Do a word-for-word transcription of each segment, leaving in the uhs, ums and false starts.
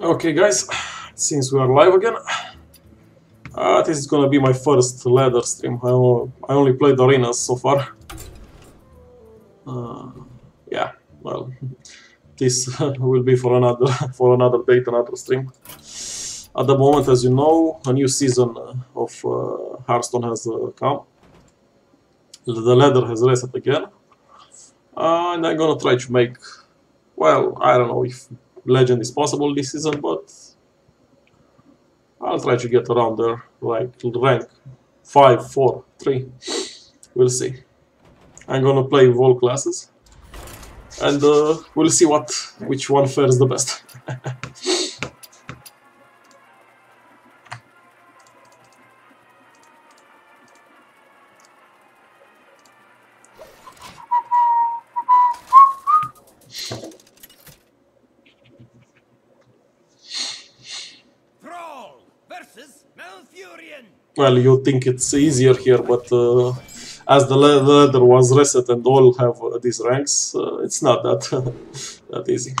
Okay guys, since we are live again, uh, this is gonna be my first ladder stream. I, I only played arenas so far. Uh, yeah, well, this uh, will be for another for another date, another stream. At the moment, as you know, a new season of uh, Hearthstone has uh, come. The ladder has reset again, uh, and I'm gonna try to make. Well, I don't know if Legend is possible this season, but I'll try to get around there, like rank five, four, three, we'll see. I'm gonna play with all classes, and uh, we'll see what which one fares the best. Well, you think it's easier here, but uh, as the ladder was reset and all have uh, these ranks, uh, it's not that that easy.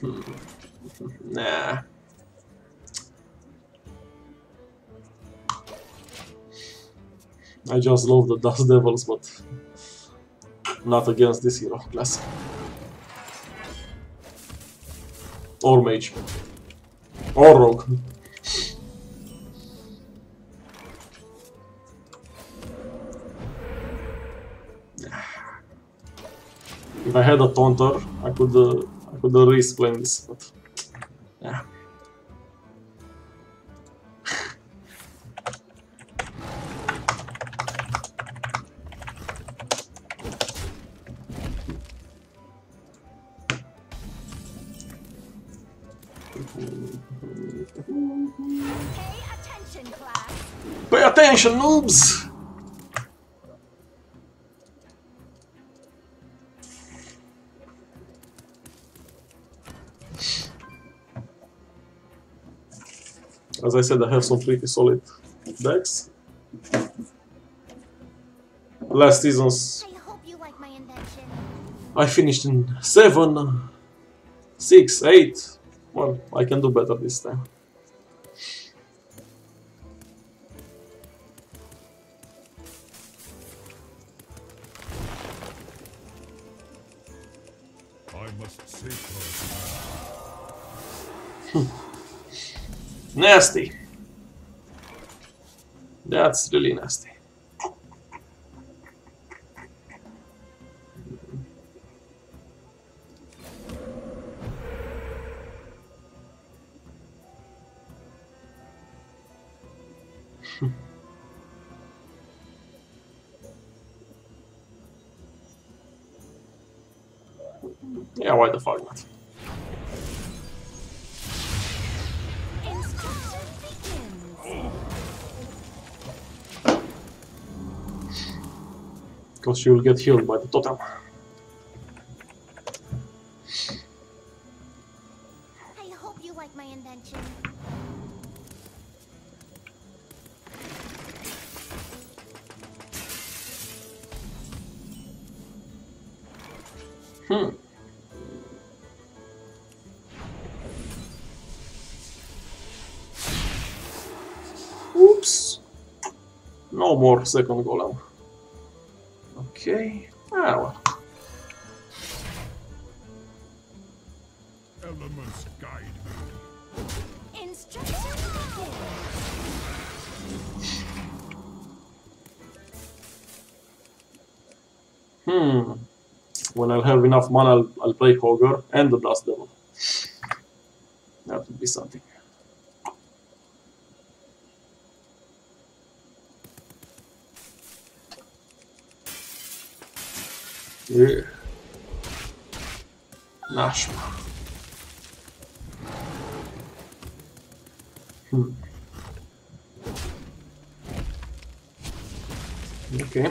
hmm. Nah. I just love the Dust Devils, but not against this hero class. Or Mage. Or Rogue. If I had a Taunter, I could uh, I could uh, risk playing this, but yeah. Pay attention, noobs! As I said, I have some pretty solid decks. Last season's I hope you like my invention. I finished in seven, six, eight. Well, I can do better this time. Nasty. That's really nasty. Yeah, why the fuck not? Because you will get healed by the totem. I hope you like my invention. Hmm. Oops. No more second golem. Okay. Ah, well. Elements guide me. Instruction. Hmm. When I'll have enough mana, I'll, I'll play Hogger and the Blast Devil. That would be something. Yeah. Nash. Hmm. Okay.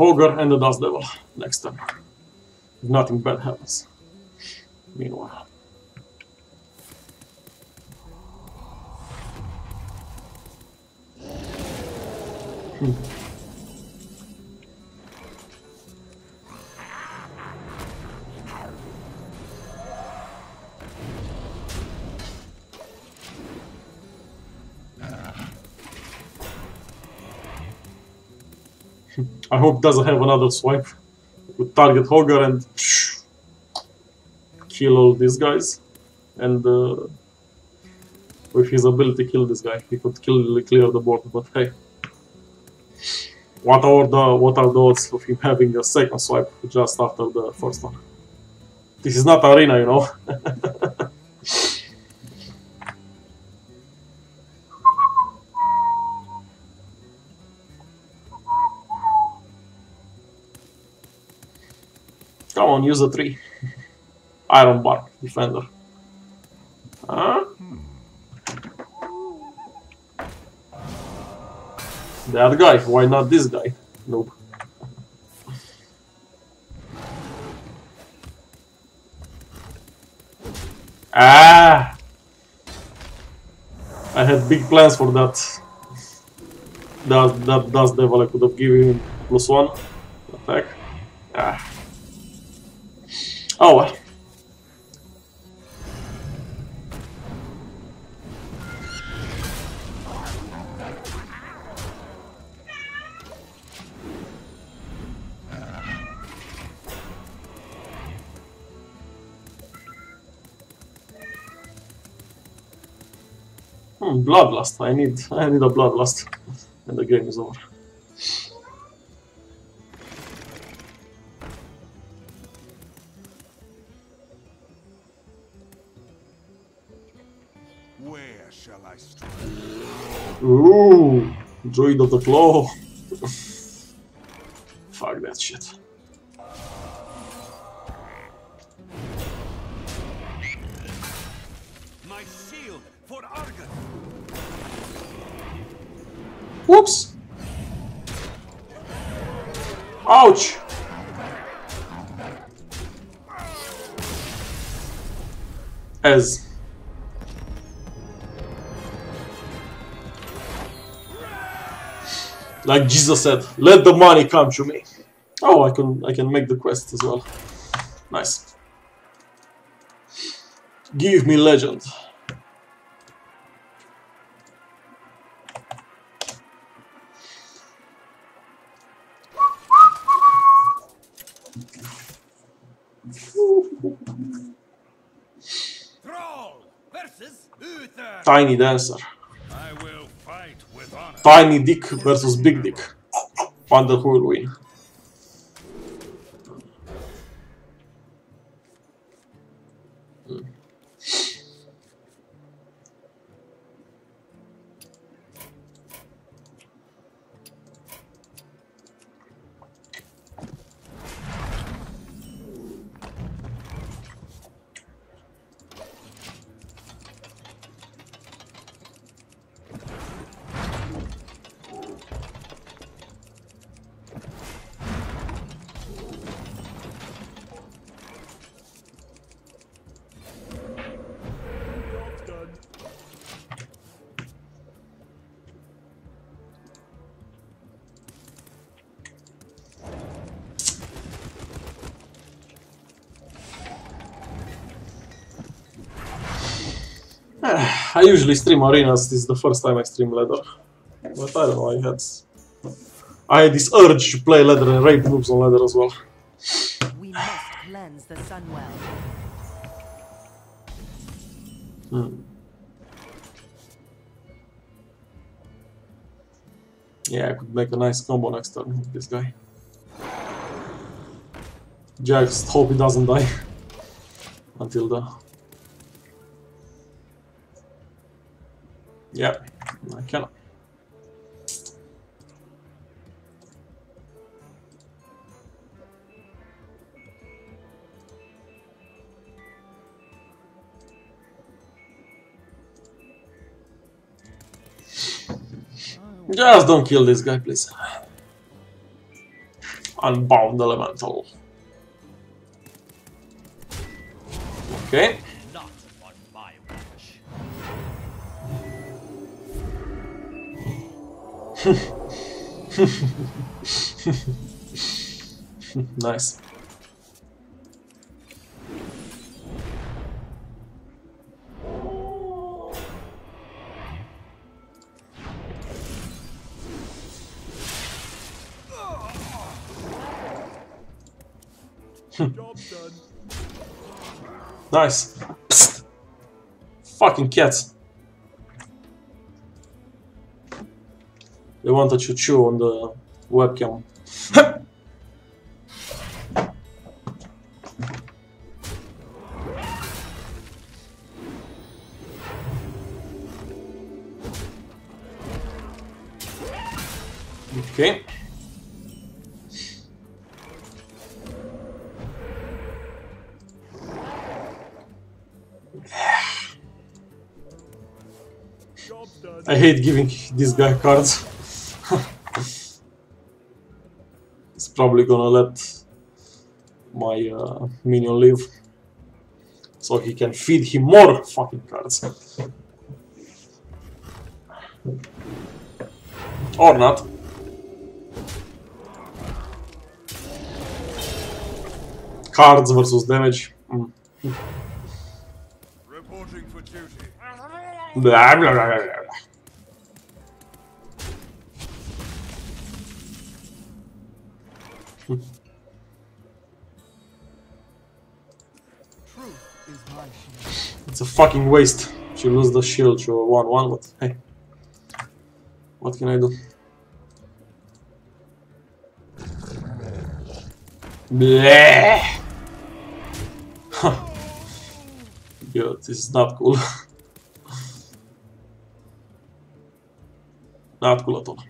Hogger and the Dust Devil next turn. If nothing bad happens. Meanwhile. Hmm. I hope doesn't have another swipe. Would target Hogger and psh, kill all these guys. And uh, with his ability kill this guy, he could kill clear the board. But hey, what are the what are the odds of him having a second swipe just after the first one? This is not arena, you know. Come on, use a tree. Iron Bark, Defender. Huh? That guy, why not this guy? Nope. Ah! I had big plans for that. That, that Dust Devil, I could have given him plus one attack. Ah. Oh well. Hmm, Bloodlust. I need I need a Bloodlust and the game is over. Ooh, Druid of the Claw. Fuck that shit. My shield for Argon. Whoops. Ouch. As like Jesus said, let the money come to me. Oh, I can I can make the quest as well. Nice. Give me Legend. Troll versus Uther. Tiny Dancer. Tiny dick versus big dick. Wonder who will win. Mm. I usually stream arenas. This is the first time I stream ladder, but I don't know, I had, I had this urge to play ladder and raid noobs on ladder as well. We must cleanse the sunwell. Hmm. Yeah, I could make a nice combo next turn with this guy. Just hope he doesn't die until then. Yeah, I cannot. Just don't kill this guy, please. Unbound Elemental. Okay. Not on my watch. Nice. Nice. Psst. Fucking cats. They wanted to chew on the webcam. Okay. I hate giving this guy cards. He's probably gonna let my uh, minion live, so he can feed him more fucking cards. Or not. Cards versus damage. Mm. Reporting for duty. Blah, blah, blah, blah. It's a fucking waste. She lose the shield to a one one, but hey, what can I do? Bleh. Yo, this is not cool. Not cool at all.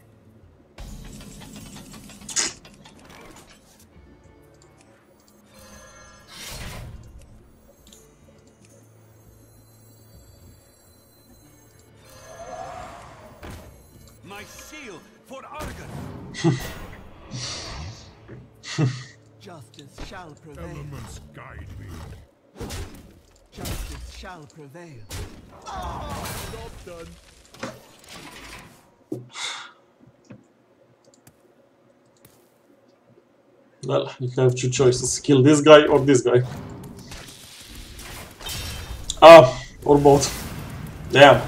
Justice shall prevail. Elements guide me. Justice shall prevail. Oh, not done. Well, you have two choices: kill this guy or this guy. Ah, or both. Damn.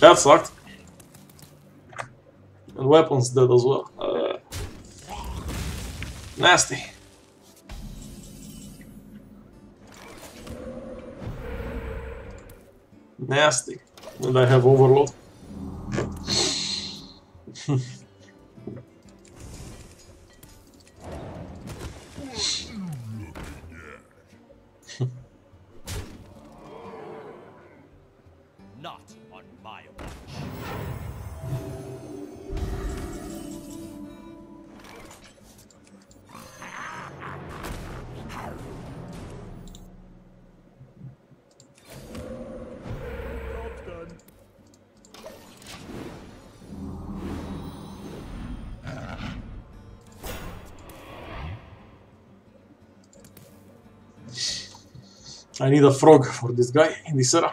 That sucked. And weapons dead as well. Uh, nasty. Nasty. And I have overload. I need a frog for this guy in this era.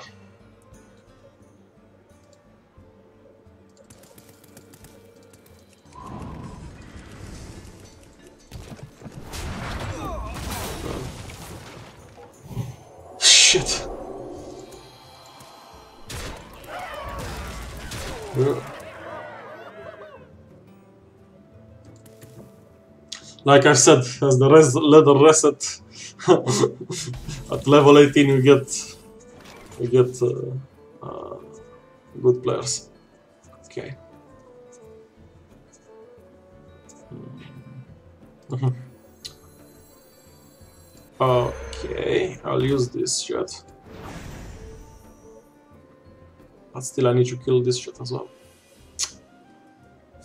Shit. Like I said, as the res leather reset. At level eighteen, you get you get uh, uh, good players. Okay. Okay, I'll use this shot. But still, I need to kill this shot as well.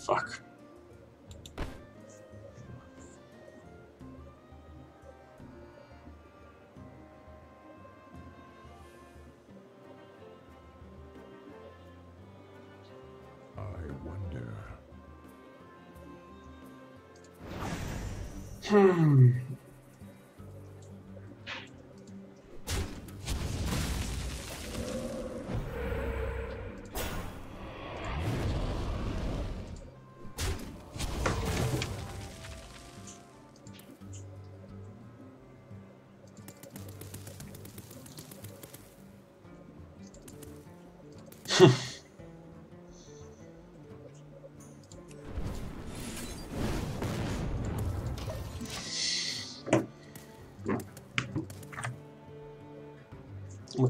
Fuck. Hmm.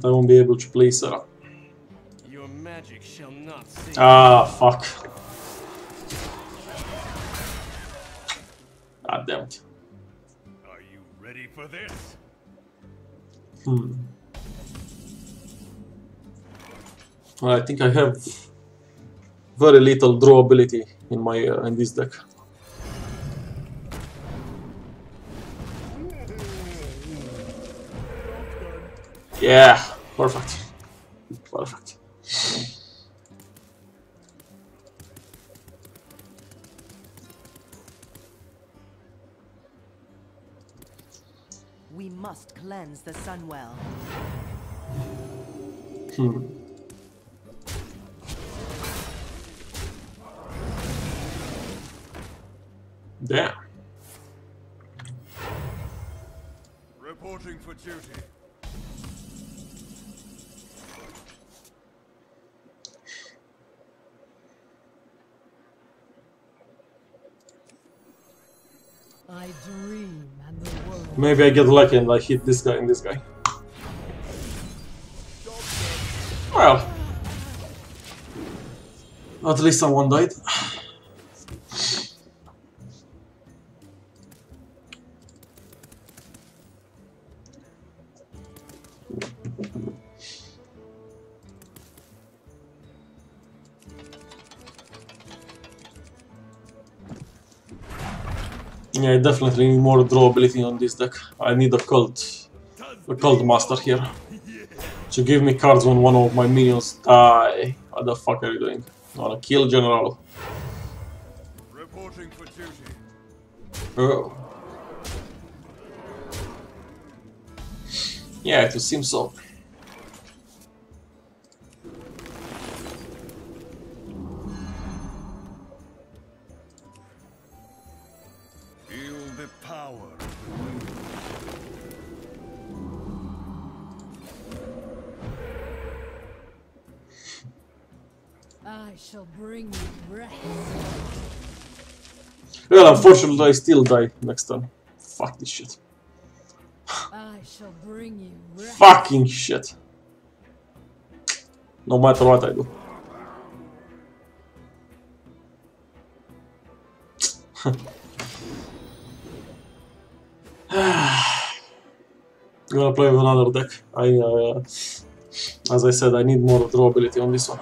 I won't be able to play Sarah. Your magic shall not save. Ah, fuck. God damn it. Are you ready for this? Hmm. Well, I think I have very little draw ability in my uh, in this deck. Yeah, perfect. Perfect. We must cleanse the Sunwell. Hmm. Damn. Reporting for duty. I dream and the world. Maybe I get lucky and I hit this guy and this guy. Well, at least someone died. Yeah, I definitely need more draw ability on this deck. I need a cult, a cult master here to give me cards when one of my minions die. What the fuck are you doing? I wanna kill General. Reporting for duty. Oh. Yeah, it would seem so. Well, unfortunately, I still die next time. Fuck this shit. I shall bring you fucking shit. No matter what I do. I'm gonna play with another deck. I, uh, as I said, I need more draw ability on this one.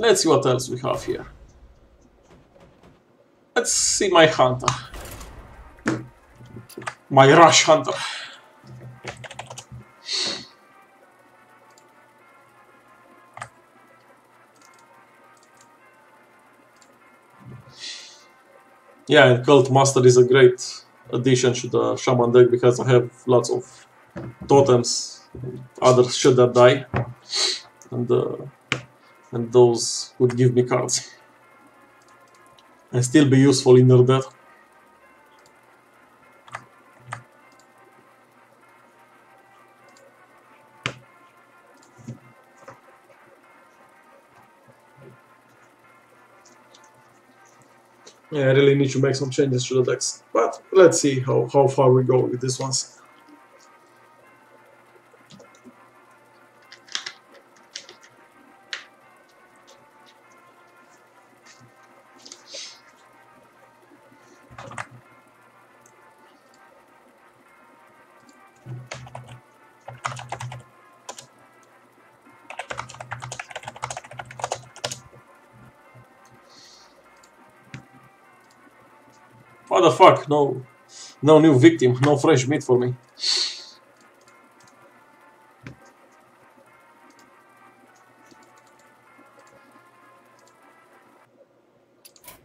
Let's see what else we have here. Let's see my hunter. My rush hunter. Yeah, and Cult Master is a great addition to the Shaman deck because I have lots of totems, other shit that die. And uh, And those would give me cards and still be useful in their death. Yeah, I really need to make some changes to the decks, but let's see how, how far we go with these ones. What the fuck? No, no new victim, no fresh meat for me.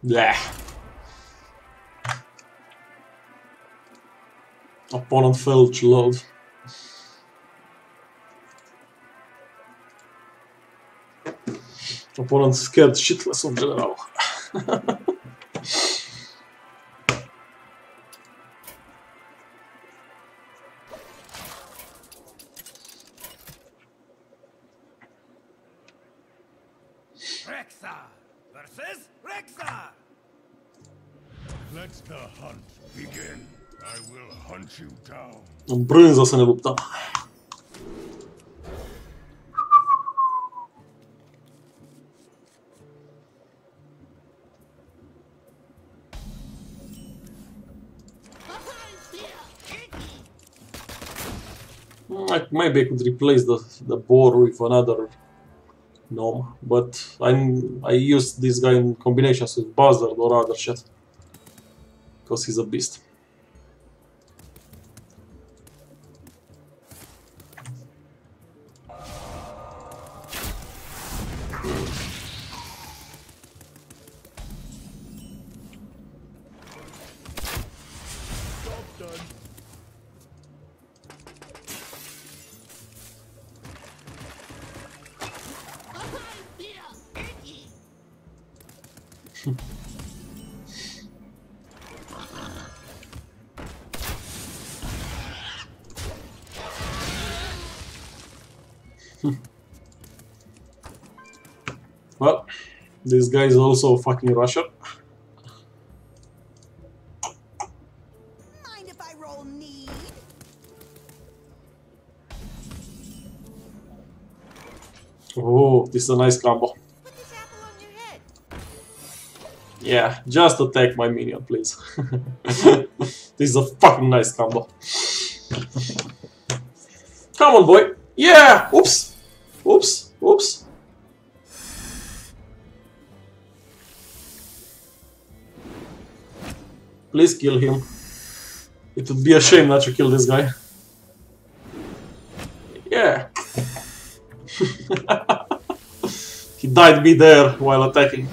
Yeah. Opponent failed to load. Opponent scared shitless of General. Rexxar versus Rexxar. Let the hunt begin. I will hunt you down. I'm brilliant as an Lupta. Like maybe I could replace the the boar with another gnome, but I'm I used this guy in combinations with Buzzard or other shit because he's a beast. Well, this guy is also a fucking rusher. Mind if I roll need? Oh, this is a nice combo. Put this apple on your head. Yeah, just attack my minion, please. This is a fucking nice combo. Come on, boy. Yeah! Oops! Oops! Oops! Please kill him. It would be a shame not to kill this guy. Yeah! He died me there while attacking.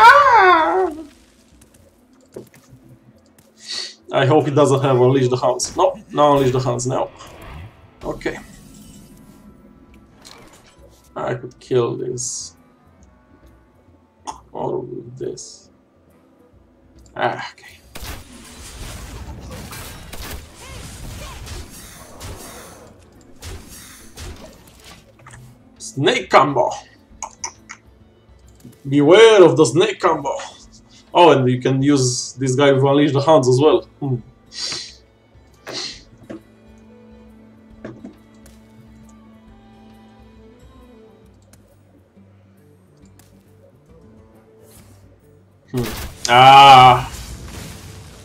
Ah! I hope he doesn't have Unleash the Hounds. No, no Unleash the Hounds now. Okay. I could kill this. Or this. Ah, okay. Snake combo. Beware of the snake combo. Oh, and you can use this guy to Unleash the Hounds as well. Hmm. Hmm. Ah,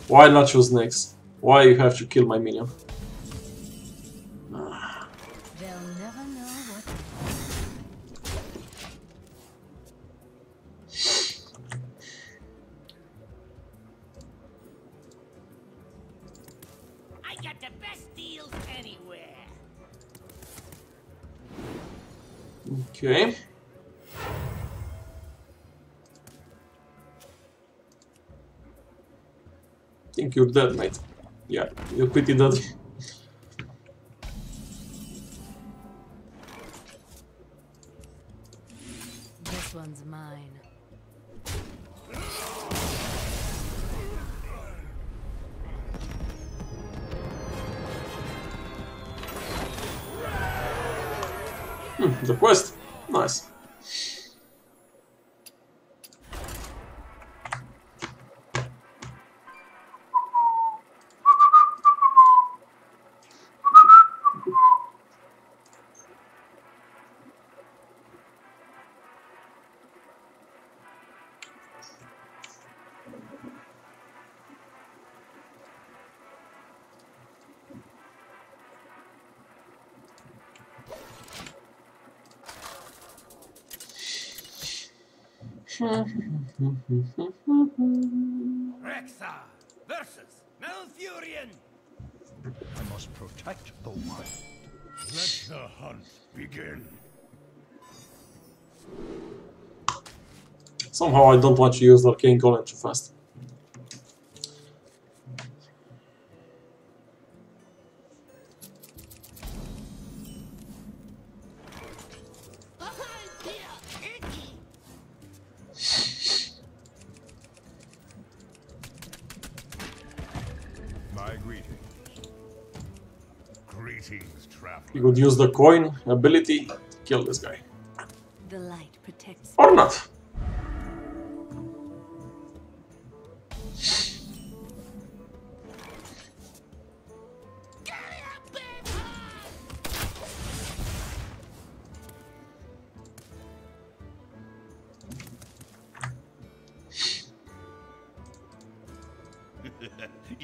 why not choose next? Why you have to kill my minion? Ah. They'll never know what. Got the best deals anywhere. Okay. Think you're dead, mate. Yeah, you're pretty dead. This one's mine. The quest, nice. Rexxar versus Malfurion. I must protect the wild. Let the hunt begin. Somehow I don't want to use Arcane Golem too fast. You could use the coin ability to kill this guy. The light protects or not.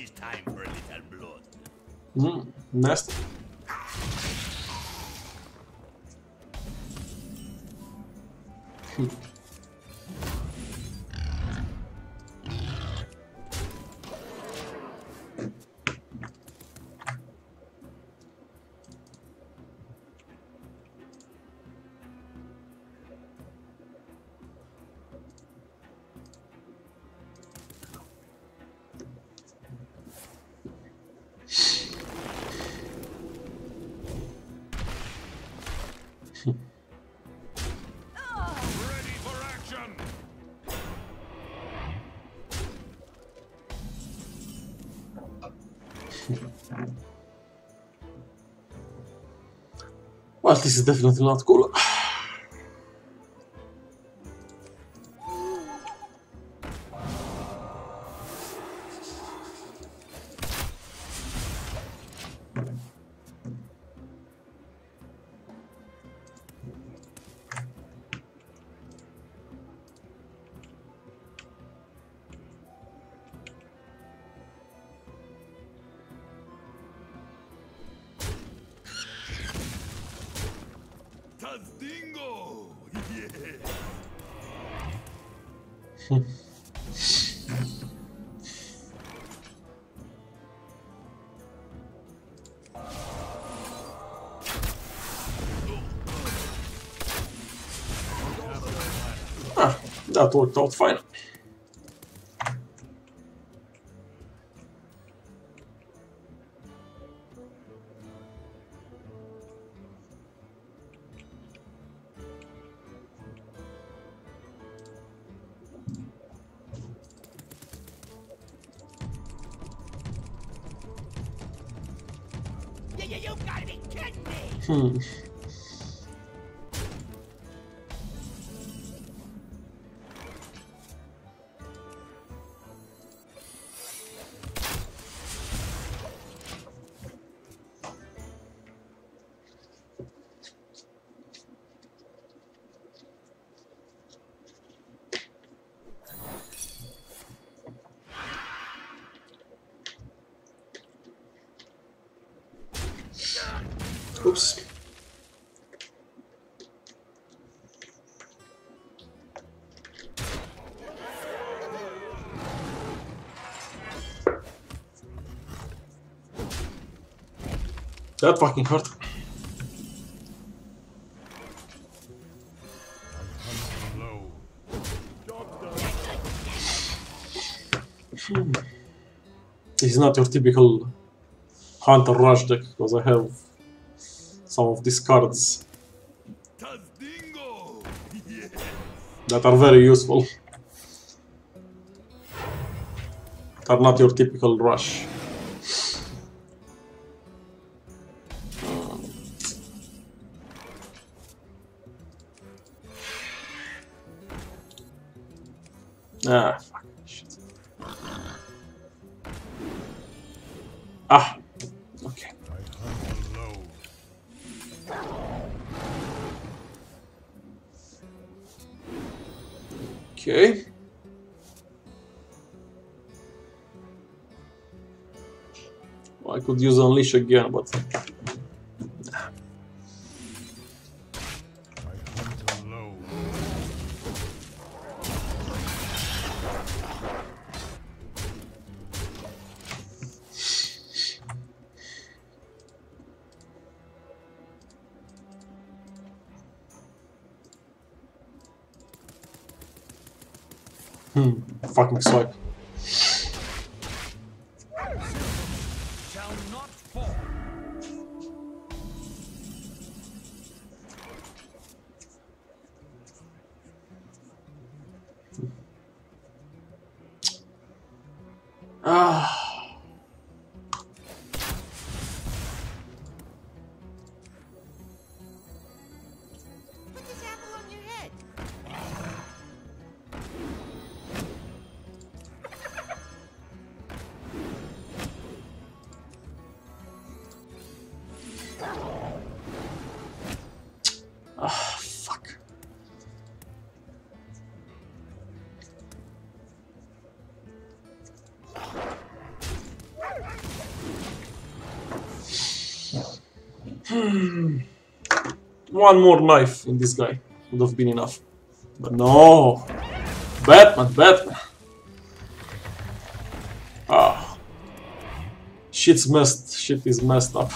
It's time for a little blood. Mm, nasty. Well, this is definitely not cool. Tazdingo! Yeah. Ah, that worked out fine. Hmm. Oops. That fucking hurt. Hmm. This is not your typical Hunter rush deck, because I have some of these cards that are very useful. That are not your typical rush. Ah, fuck. Shit. Ah, okay. Okay. Well, I could use Unleash again, but. Hmm, fucking slope. Ah. Put this apple on your head. Ah, fuck. One more knife in this guy would have been enough, but no, Batman, Batman. Ah, shit's messed. Shit is messed up.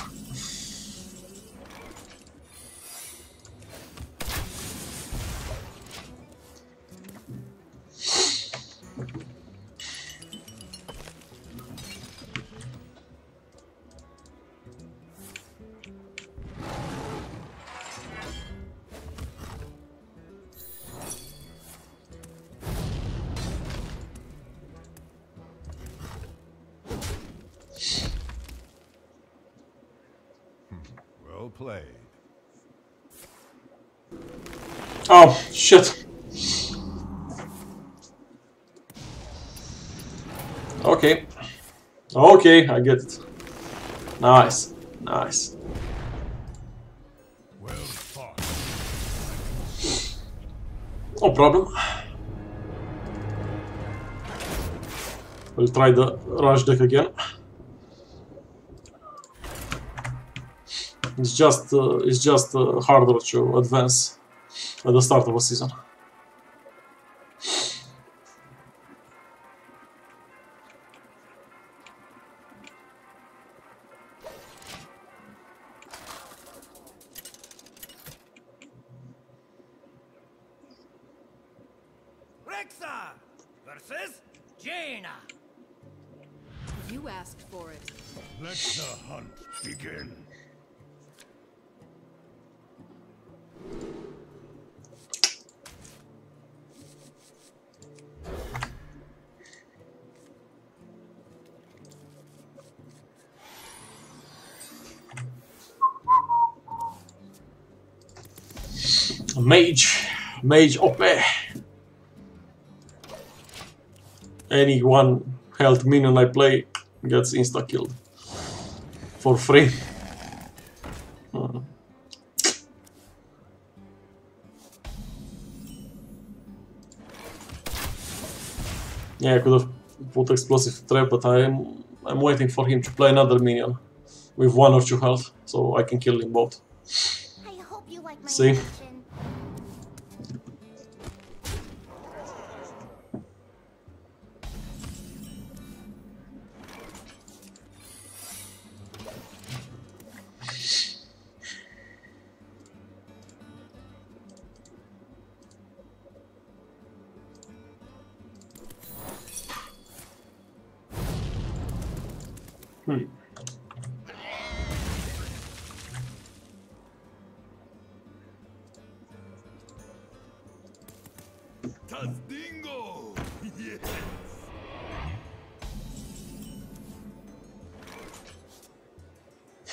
Oh, shit. Okay. Okay, I get it. Nice. Nice. Well fought. No problem. We'll try the rush deck again. It's just, uh, it's just uh, harder to advance at the start of a season. Rexxar versus Jaina. You asked for it. Let the hunt begin. Mage, Mage O P. Any one health minion I play gets insta killed for free. Hmm. Yeah, I could have put Explosive Trap, but I'm I'm waiting for him to play another minion with one or two health, so I can kill them both. I hope you like my See. Hmm. Tazdingo! Yes.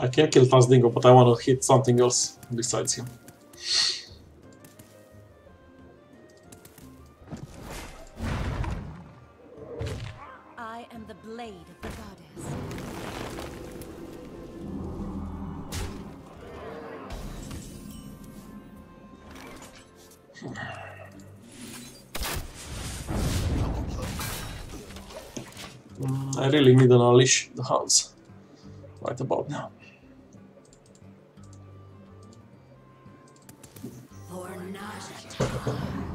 I can kill Tazdingo, but I want to hit something else besides him. I am the blade of the goddess. Mm, I really need an Unleash the Hounds right about now.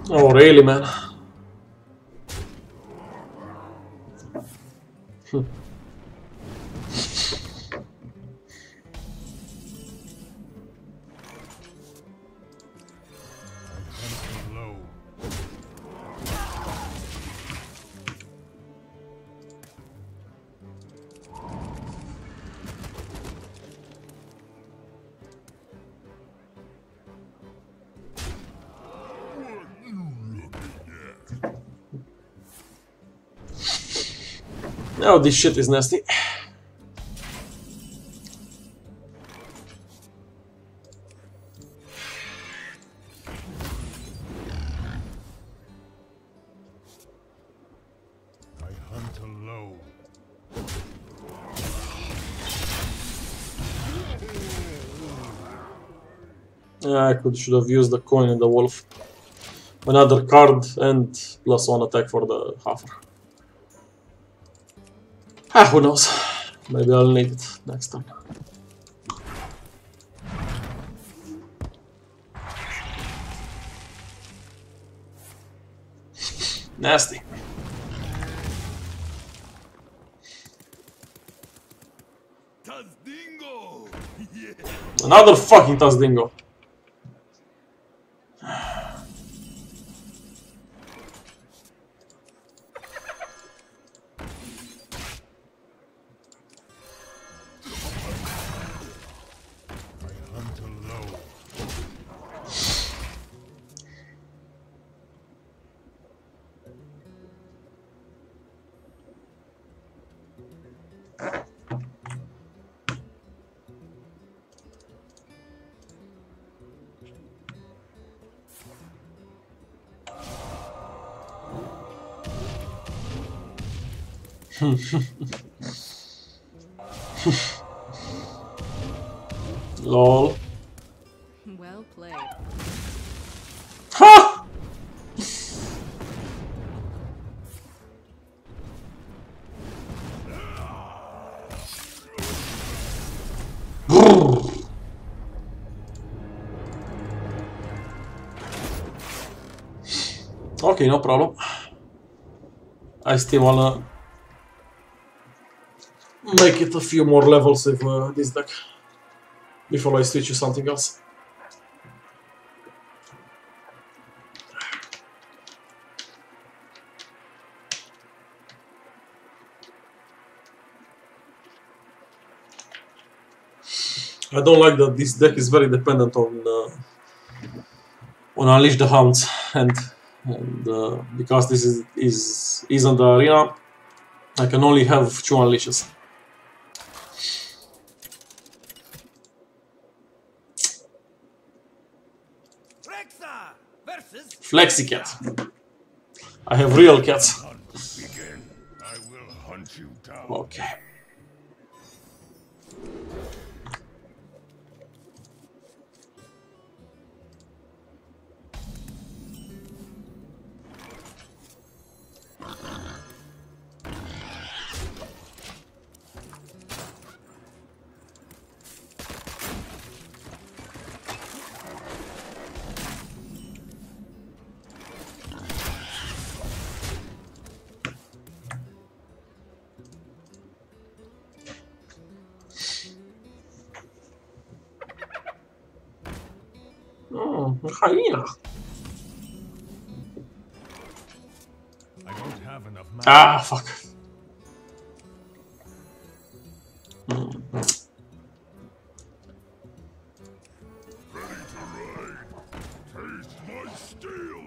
Oh, really, man? Hm. Oh, this shit is nasty. I hunt alone. Yeah, I could should have used the coin and the wolf. Another card and plus one attack for the Huffer. Ah, who knows? Maybe I'll need it next time. Nasty. Tazdingo! Yeah. Another fucking Tazdingo. Lol. Well played. Ha! Okay, no problem. I still wanna make it a few more levels with uh, this deck before I switch to something else. I don't like that this deck is very dependent on uh, on Unleash the Hounds, and, and uh, because this is is isn't the arena, I can only have two Unleashes. Flexi cat. I have real cats. I will hunt you down. Okay. Hyena. I don't have enough money. Ah, fuck. Mm. Ready to ride. Taste my steel.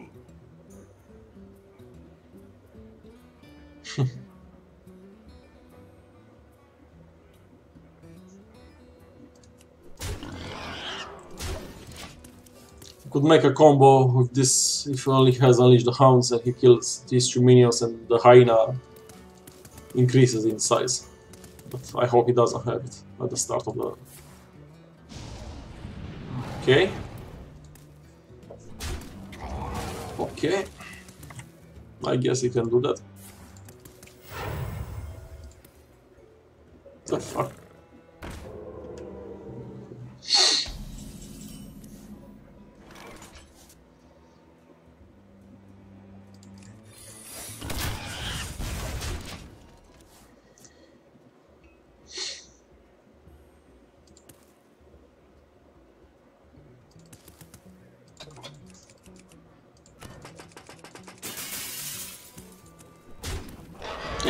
Could make a combo with this if he only has Unleashed the Hounds and he kills these two minions and the hyena increases in size. But I hope he doesn't have it at the start of the... Okay. Okay. I guess he can do that. The fuck?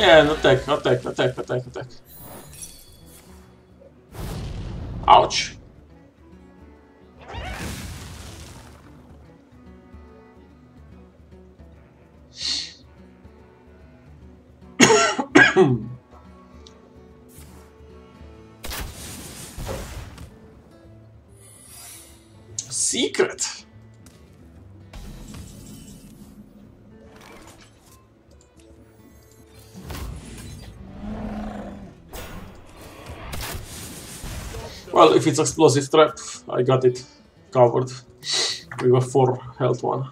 Yeah, attack, attack, attack, attack, attack. Ouch. Secret. Well, if it's Explosive Trap, I got it covered with a four health one.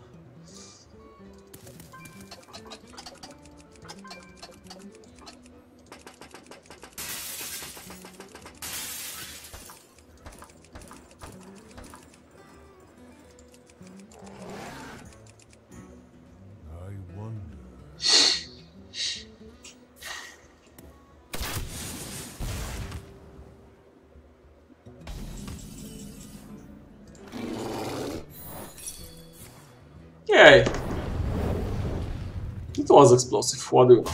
It was explosive, what do you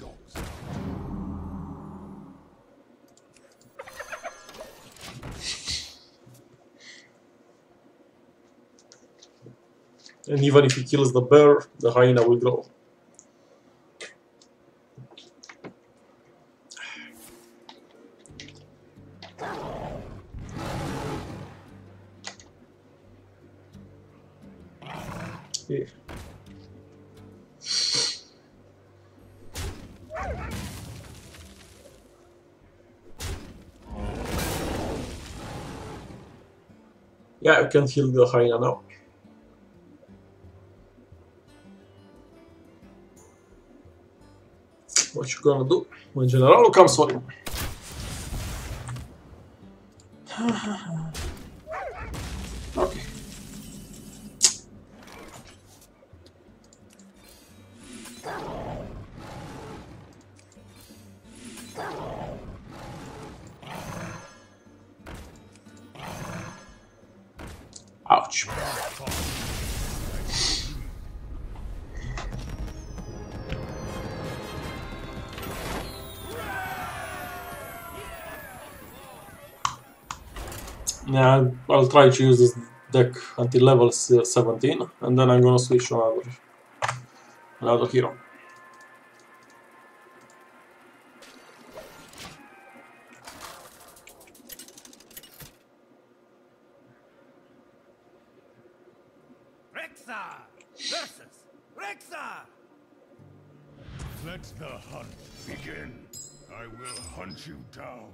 know? And even if he kills the bear, the hyena will grow. Yeah, I can heal the hyena now. What you gonna do when General comes for you? Okay. Ouch. Yeah, I'll try to use this deck until level seventeen, and then I'm gonna switch to another, another hero. Rexxar versus Rexxar. Let the hunt begin. I will hunt you down.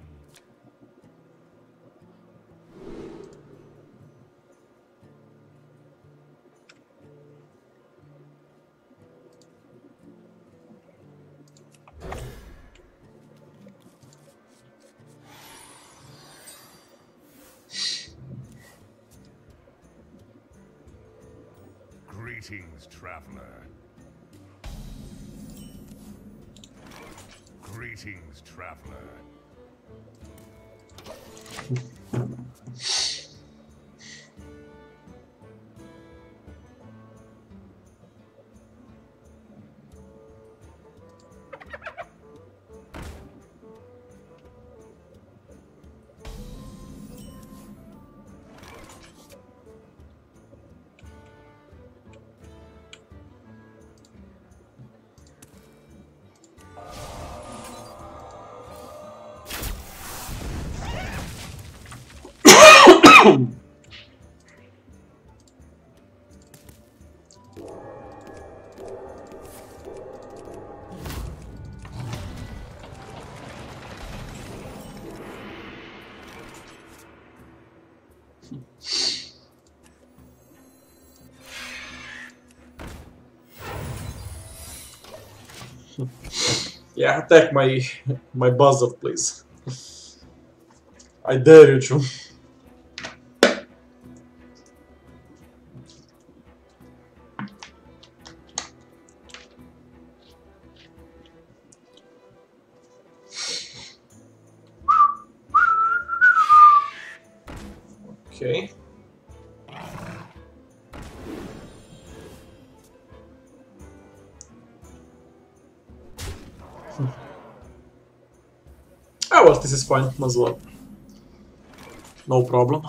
Greetings, traveler. Greetings, traveler. Yeah, attack my my buzzard, please. I dare you to. Okay. Oh well, this is fine as well. No problem.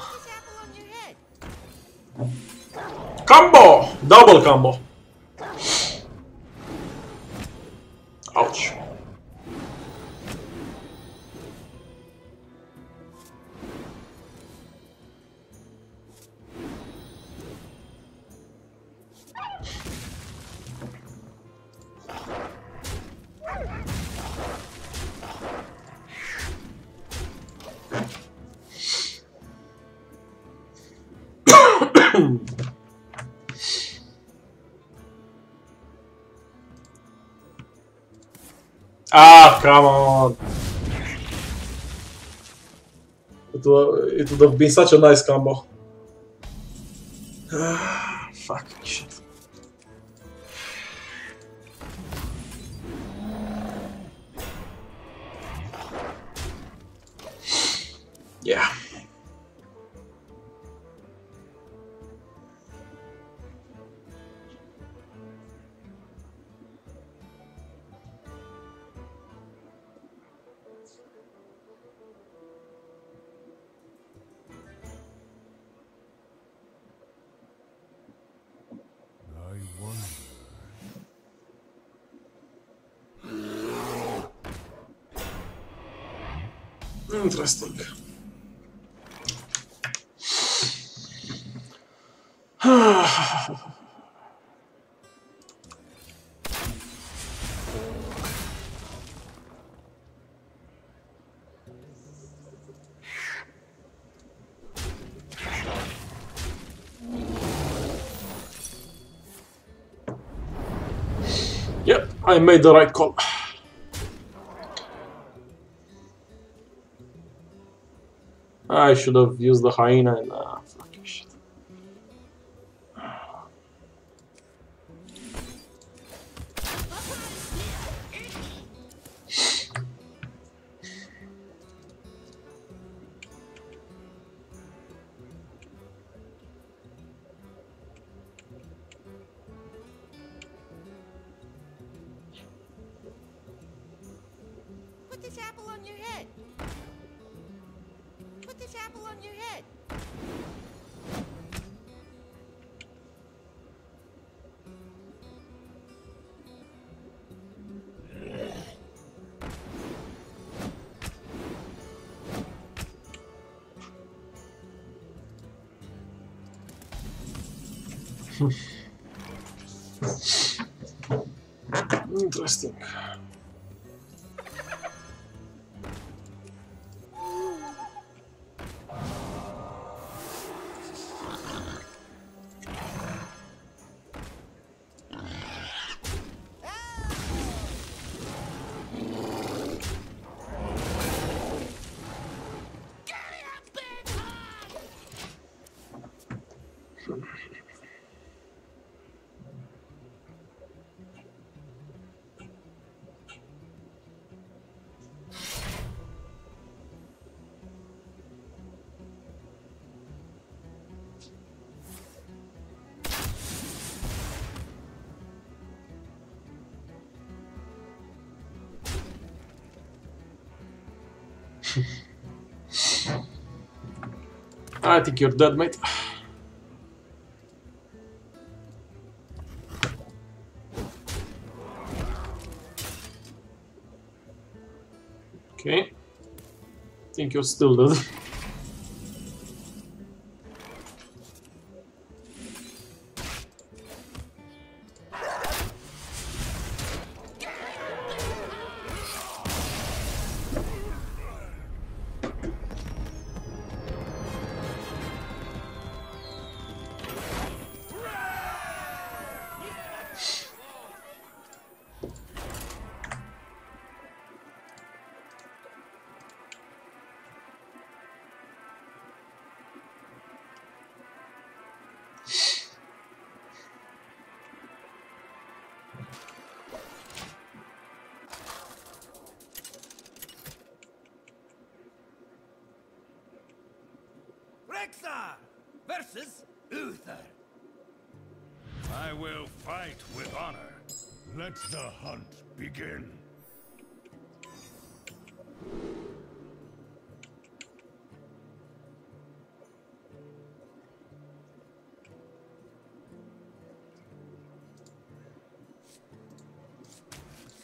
Combo! Double combo! Ouch. Ah, come on! It, uh, it would have been such a nice combo. Ah, fucking shit. Yeah. Interesting. Yep, I made the right call. I should have used the hyena and uh, fucking shit. Put this apple on your head. Put this apple on your head. Interesting. I think you're dead, mate. Okay. I think you're still dead. Rexxar versus Uther. I will fight with honor. Let the hunt begin.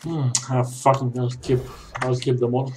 Hmm, I fucking I'll keep I'll keep them all.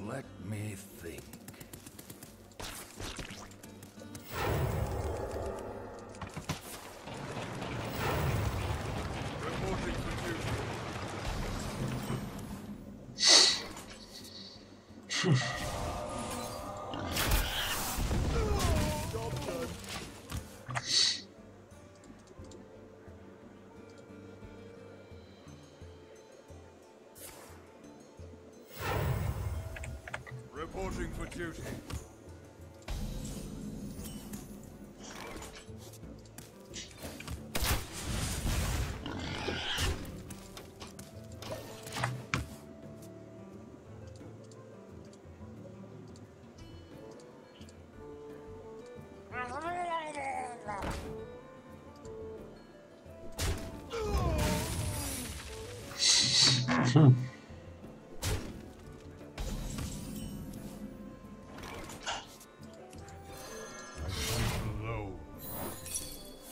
Let me think. Hmm.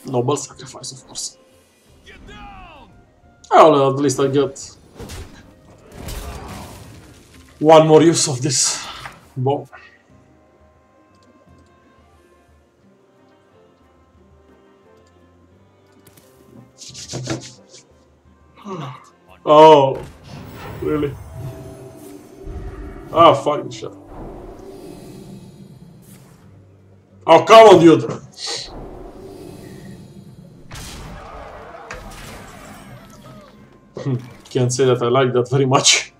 Noble sacrifice, of course. Oh, at least I get one more use of this bow. Oh. Really? Ah, fucking shit. Oh, come on, dude! Can't say that I like that very much.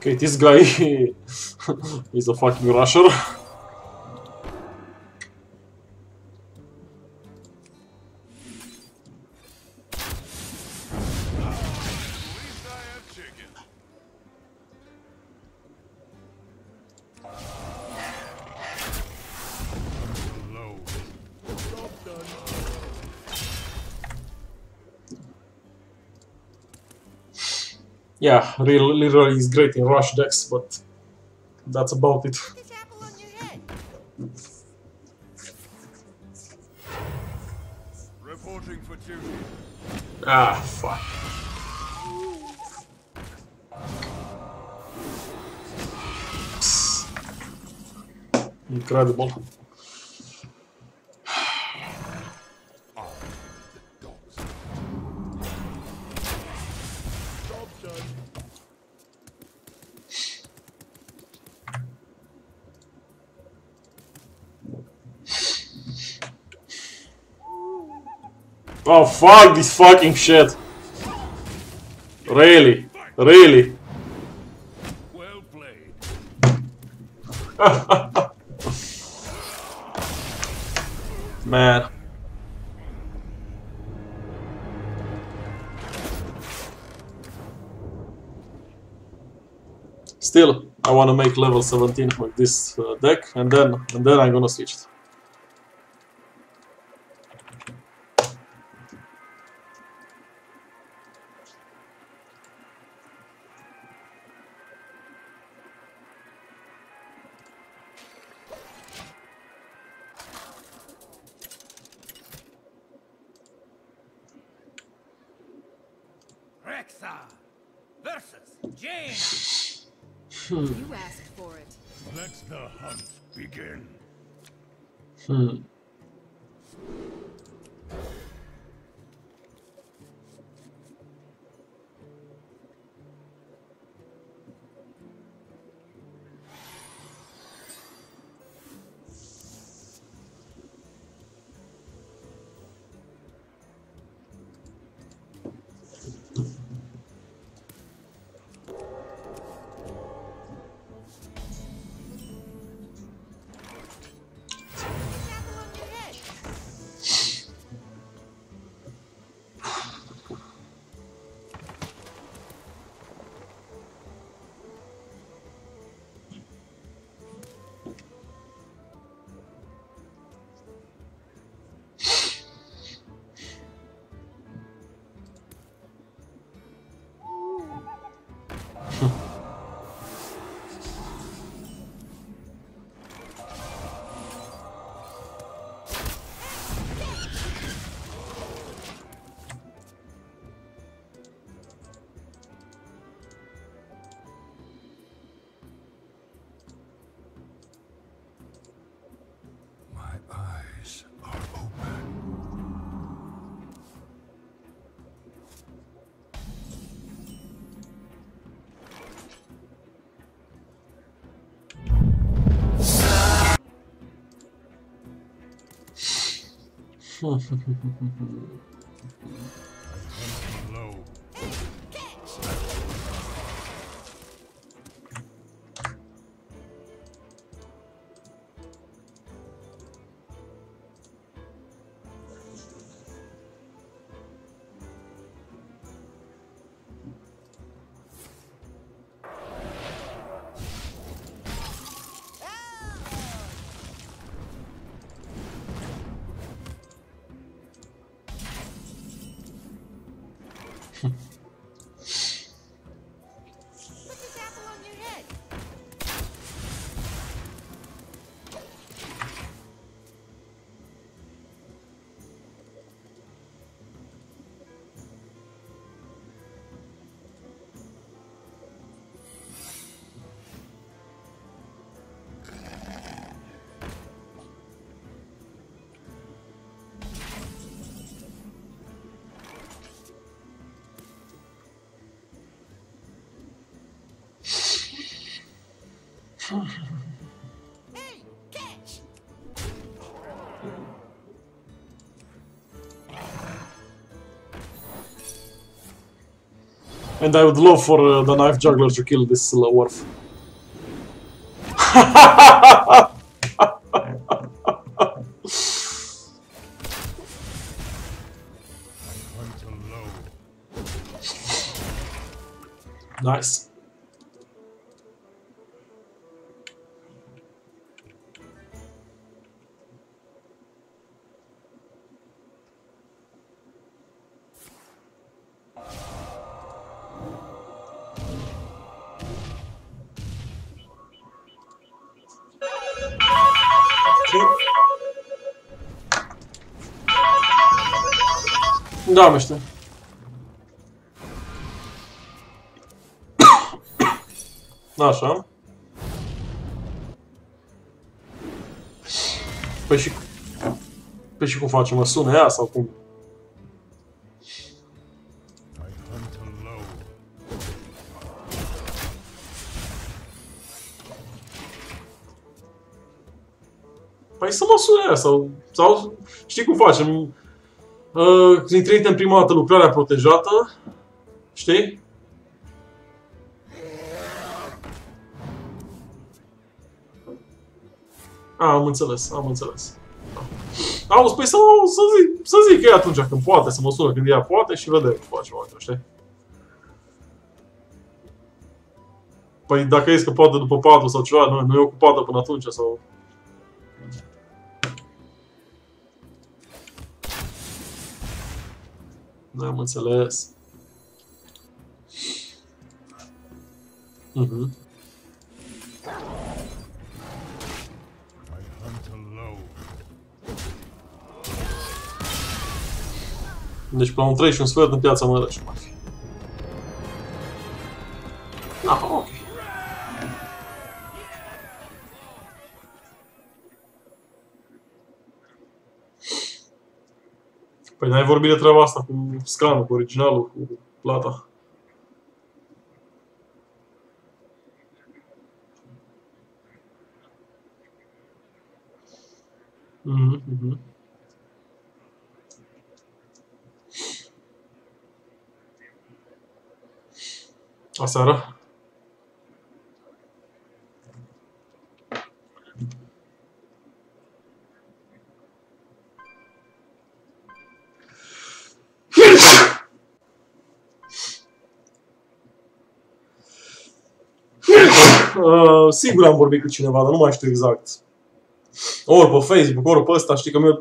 Okay, this guy is a fucking rusher. Yeah, literally is great in rush decks, but that's about it. Reporting for duty. Ah, fuck. Psst. Incredible. Oh fuck this fucking shit. Really? Really? Well played. Man. Still, I want to make level seventeen with this uh, deck, and then and then I'm gonna switch it. Rexxar versus James. You asked for it. Let the hunt begin. Hmm. Hey, catch! And I would love for uh, the Knife Juggler to kill this uh, Worf. Nice. Da, myślę. Nasza. Păi, păi și cum facem? Mă sună ea sau cum? Păi să mă sună ea sau, sau știi cum facem? Uh, îi trimitem prima dată lucrarea protejată, știi? Ah, am înțeles, am înțeles. Da. Auzi, păi să, să, zic, să zic că e atunci când poate, să mă sună când ea poate și vedem ce facem altfel, știi? Păi dacă ești că poate după patru sau ceva, nu, nu e ocupată până atunci sau... N-am înțeles. Mhm. Deci pe un trei și un sfert în piața mare și mai fi. Ah, ok. Păi n-ai vorbit de treaba asta cu scanul, cu originalul, cu plata. Mhm, mhm. Aseară. Uh, sigur am vorbit cu cineva, dar nu mai știu exact. Ori pe Facebook, ori pe ăsta, știi că mi-a...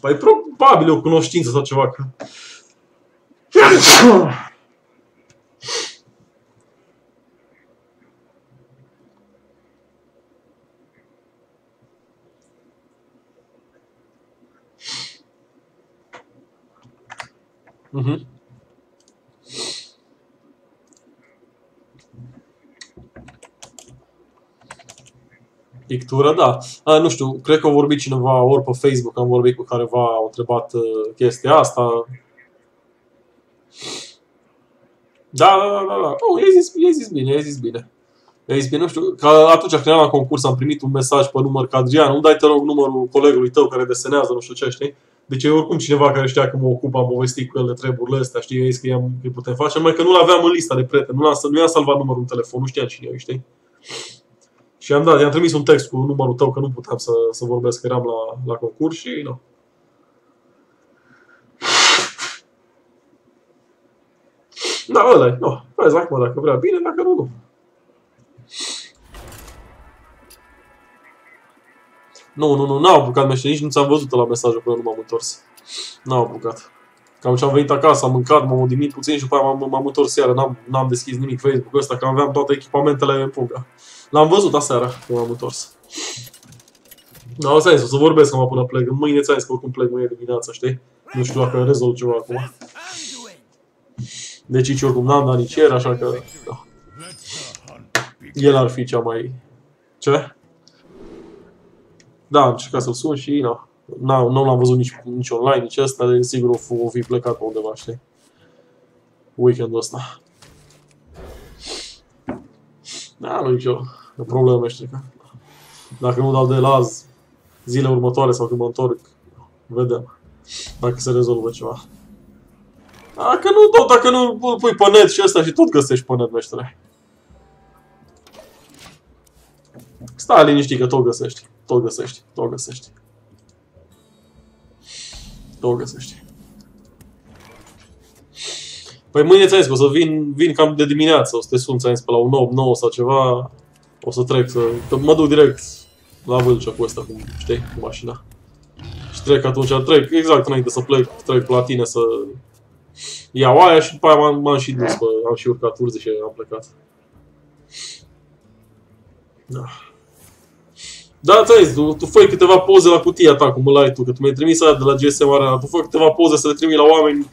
Păi probabil o cunoștință sau ceva, că... Mhm. Pictură, da. A, nu știu, cred că a vorbit cineva, ori pe Facebook am vorbit cu careva, au întrebat uh, chestia asta. Da, da, da, da, da. Oh, i-ai zis, i-ai zis bine, i-ai zis bine. I-ai zis bine, nu știu, că atunci când am la concurs am primit un mesaj pe număr că Adrian, îmi dai te rog numărul colegului tău care desenează, nu știu ce, știi? Deci e oricum cineva care știa că mă ocup, am povestit cu el de treburile astea, știi, i-ai zis că i-am, îi putem face, numai că nu-l aveam în lista de prieteni, nu i-am salvat numărul în telefon, nu știam cine e, știi? Și i-am dat, i-am trimis un text cu numărul tău, că nu puteam să, să vorbesc, că eram la, la concurs și nu. Da, ăla-i, nu. Vezi, acum dacă vrea bine, dacă nu, nu. Nu, nu, nu, n-au apucat meșteri, nici nu ți-am văzut la mesajul până nu m-am întors. N-au apucat. Cam ce am venit acasă, am mâncat, m-am odinit puțin și după aia m-am întors iară, n-am deschis nimic Facebook ăsta, că aveam toate echipamentele în punga. L-am văzut aseară când m-am întors. N-au sens, o să vorbesc cam până plec. Mâine ți-am zis că oricum plec mâine dimineața, știi? Nu știu dacă rezolv ceva acum. Deci nici oricum n-am dat nici ieri, așa că... Da. El ar fi cea mai... Ce? Da, am încercat să-l sun și... Na. Nu l-am văzut nici, nici online, nici asta, de sigur o, o fi plecat pe undeva, știi? Weekendul ăsta. Da, nu-i nicio problemă, știi că... Dacă nu dau de la azi, zile următoare sau când mă întorc, vedem dacă se rezolvă ceva. Dacă nu, tot, dacă nu îl pui pe net și ăsta și tot găsești pe net, meștere. Stai liniștit că tot găsești, tot găsești, tot găsești. Tot găsești. Păi mâine ți-am zis că o să vin, vin cam de dimineață, o să te sun, ți-am zis pe la un opt, nouă sau ceva. O să trec, să, că mă duc direct la Vâlcea cu ăsta, cum știi, cu mașina. Și trec atunci, trec exact înainte să plec, trec la tine să iau aia și după aia m-am și dus, pă, am și urcat urze și am plecat. Da. Da, ți-am zis, tu, tu fă câteva poze la cutia ta, cum îl ai tu, că tu mi-ai trimis aia de la G S M Arena, tu fă câteva poze să le trimi la oameni,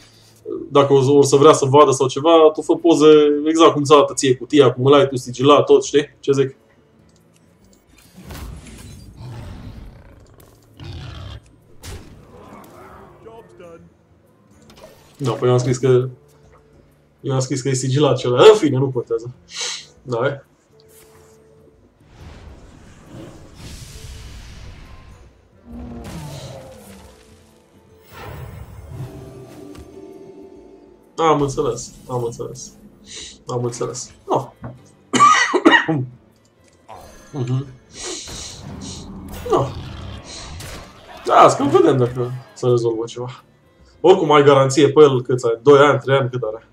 dacă o, o să vrea să vadă sau ceva, tu fă poze exact cum ți arată ție cutia, cum îl ai tu, sigila, tot, știi? Ce zic? Da, păi eu am scris că... Eu am scris că e sigilat celălalt, în fine, nu contează. Da, e? Am înțeles, am înțeles, am înțeles. Oh. uh-huh. oh. Da, să vedem dacă se rezolvă ceva. Oricum ai garanție pe el câți ai? doi ani, trei ani, cât are?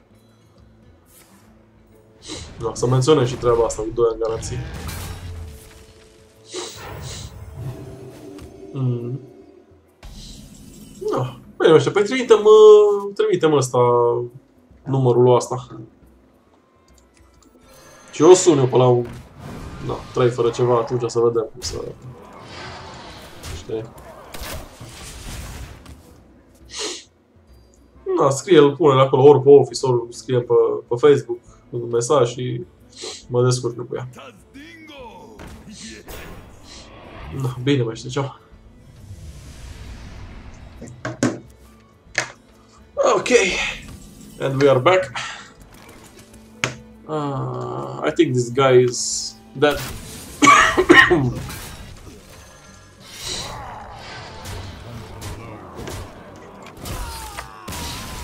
Da, să menționăm și treaba asta cu doi ani garanții. Mm. Da. Bine, ăștia, păi trimitem, uh, trimitem ăsta, numărul ăsta. Și eu sun eu pe la un... Da, trei fără ceva, atunci să vedem cum să... Știi? Da, scrie, îl pune acolo, ori pe office, ori scrie pe, pe Facebook un mesaj și mă descurc cu ea. Da, bine, băi, știi ceva? Ok, and we are back. Uh, I think this guy is dead.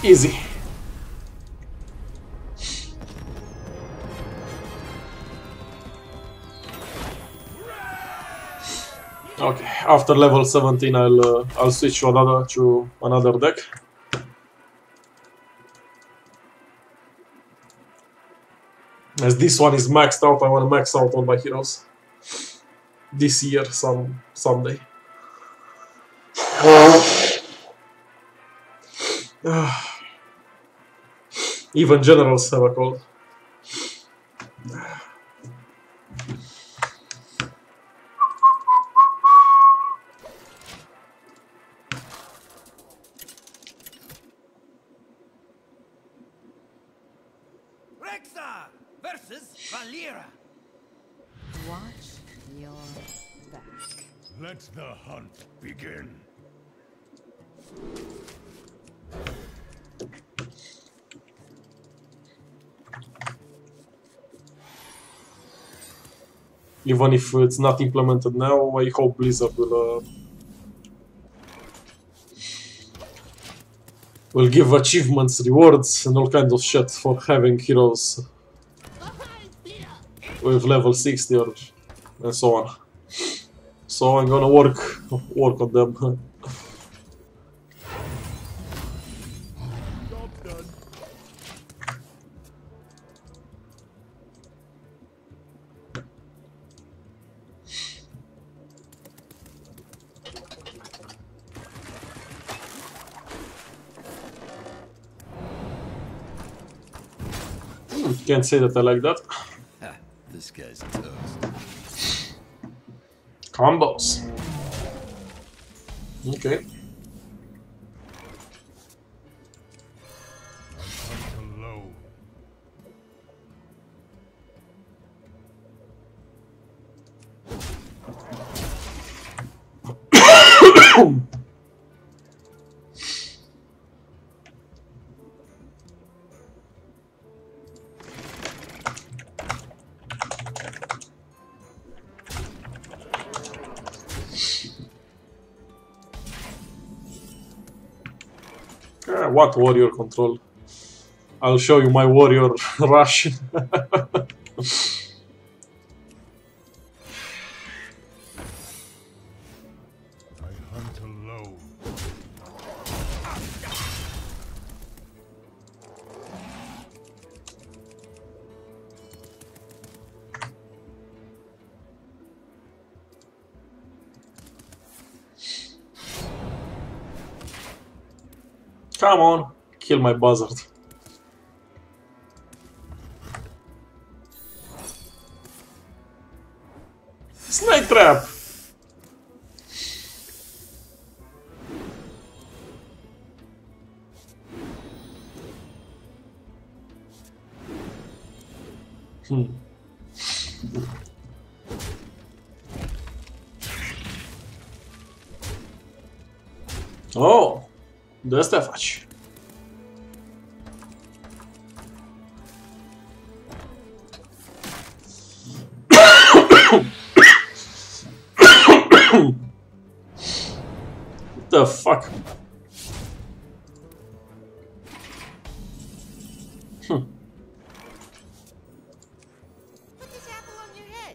Easy. Okay, after level seventeen, I'll uh, I'll switch to another to another deck. As this one is maxed out, I want to max out all my heroes this year, some someday. Even generals have a cold. Rexxar versus Valera. Watch your back. Let the hunt begin. Even if it's not implemented now, I hope Blizzard will uh, will give achievements, rewards, and all kinds of shit for having heroes with level sixty or and so on. So I'm gonna work work on them. Can't say that I like that. This guy's toast. Combos. Okay. What warrior control? I'll show you my warrior rush. I hunt alone. Come on, kill my buzzard. Snake trap! Hmm. Oh! De astea faci. What the fuck? Hm. Put this apple on your head.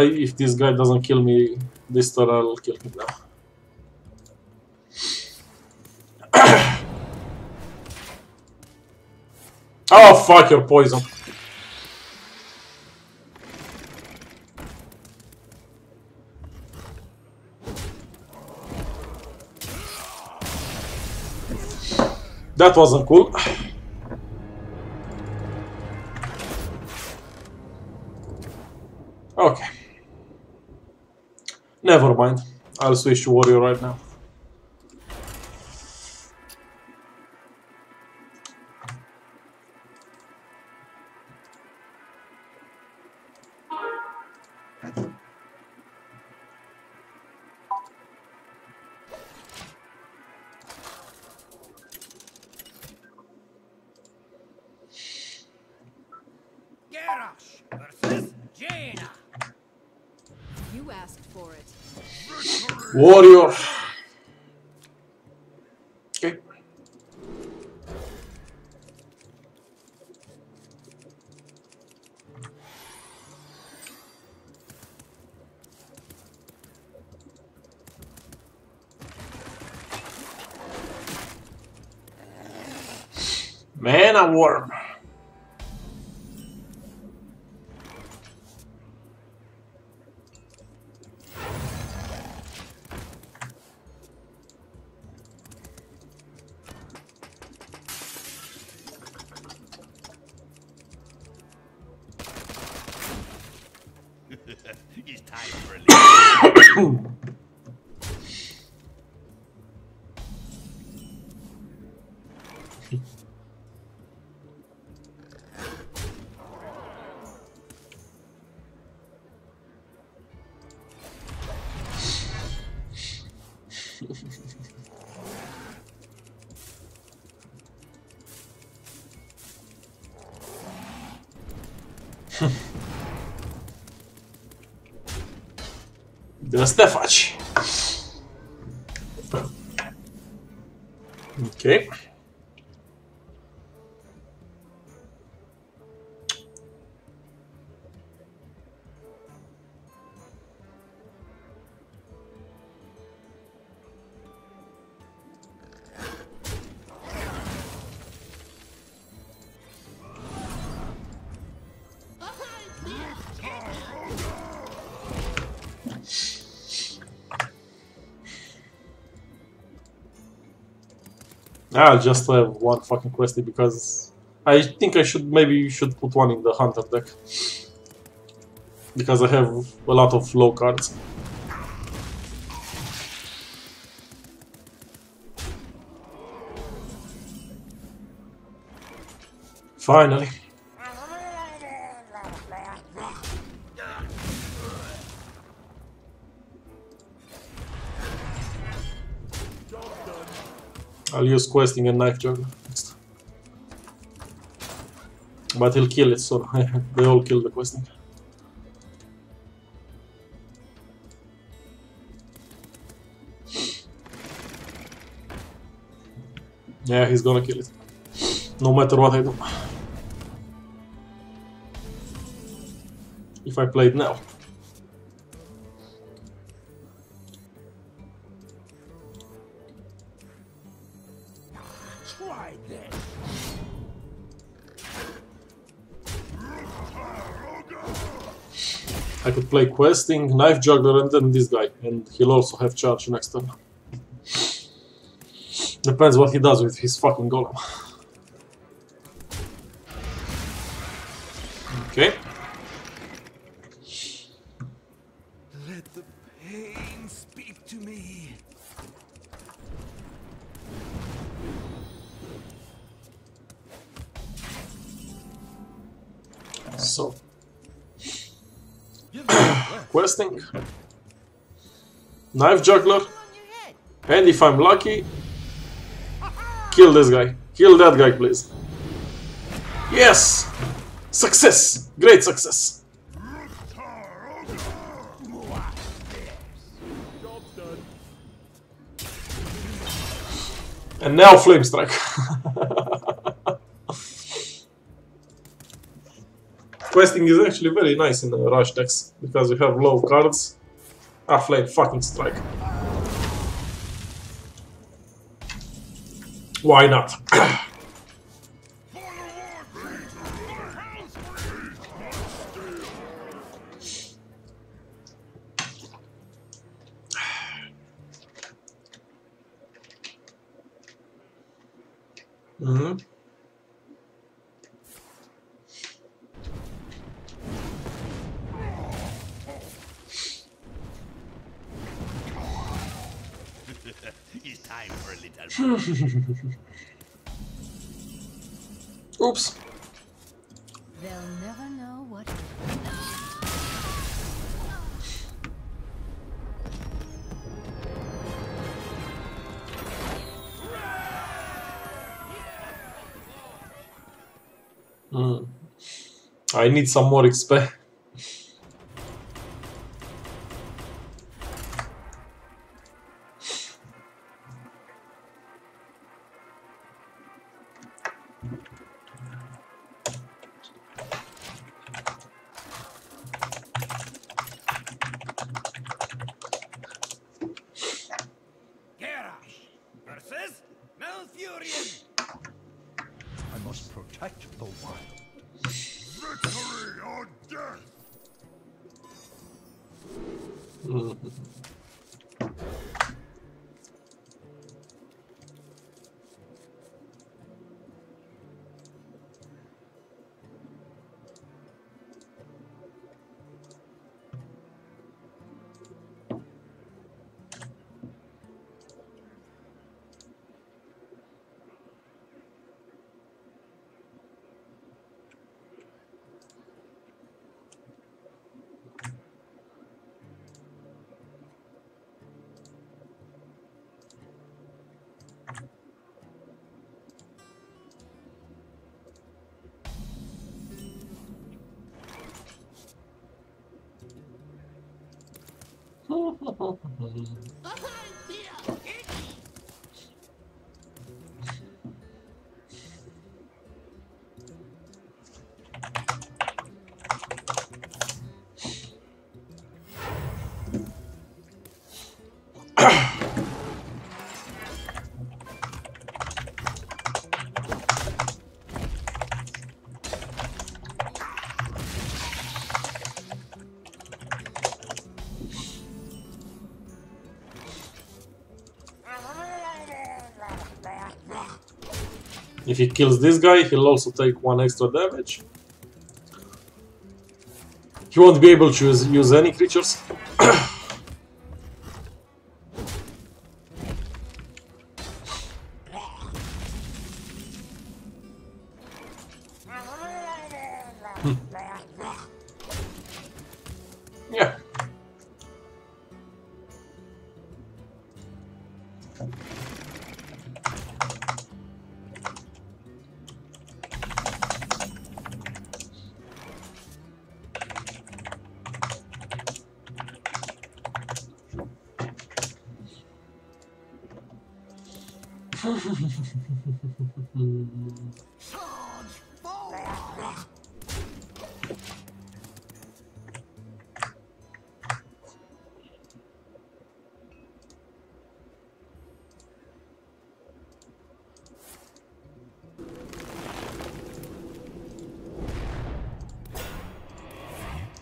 If this guy doesn't kill me this turn, I'll kill him now. Oh fuck, you're poison. That wasn't cool. Okay. Never mind, I'll switch to Warrior right now. Warrior. Okay. Man, I'm warm. Da să te faci. Ok. I'll just have one fucking questy because I think I should maybe should put one in the Hunter deck because I have a lot of low cards. Finally. I'll use questing and Knife Juggler next. But he'll kill it, so they all kill the questing. Yeah, he's gonna kill it. No matter what I do. If I play it now. I could play questing, Knife Juggler, and then this guy, and he'll also have charge next turn. Depends what he does with his fucking golem. Okay. Let the pain speak to me. so... Questing. Knife Juggler. And if I'm lucky... Kill this guy. Kill that guy, please. Yes! Success! Great success! And now Flamestrike. Questing is actually very nice in the rush decks, because you have low cards. Ah, Flame fucking Strike. Why not? Mm-hmm. It's time for a little. Oops. They'll never know what. Mm. I need some more X P. If he kills this guy, he'll also take one extra damage. He won't be able to use, use any creatures.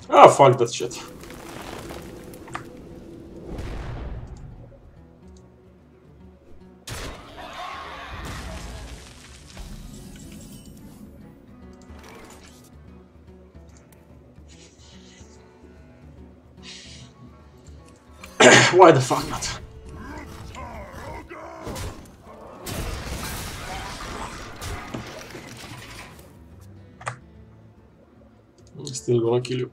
Ah, fuck that shit. Why the fuck not? still gonna kill you.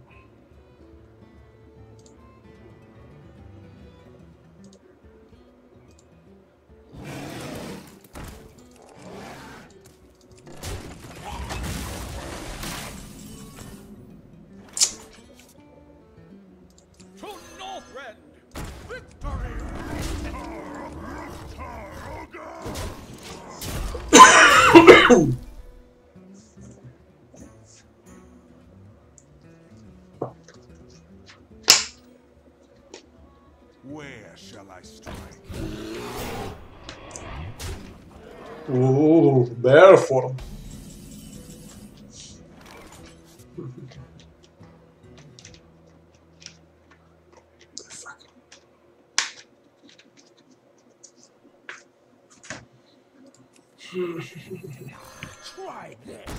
Try this.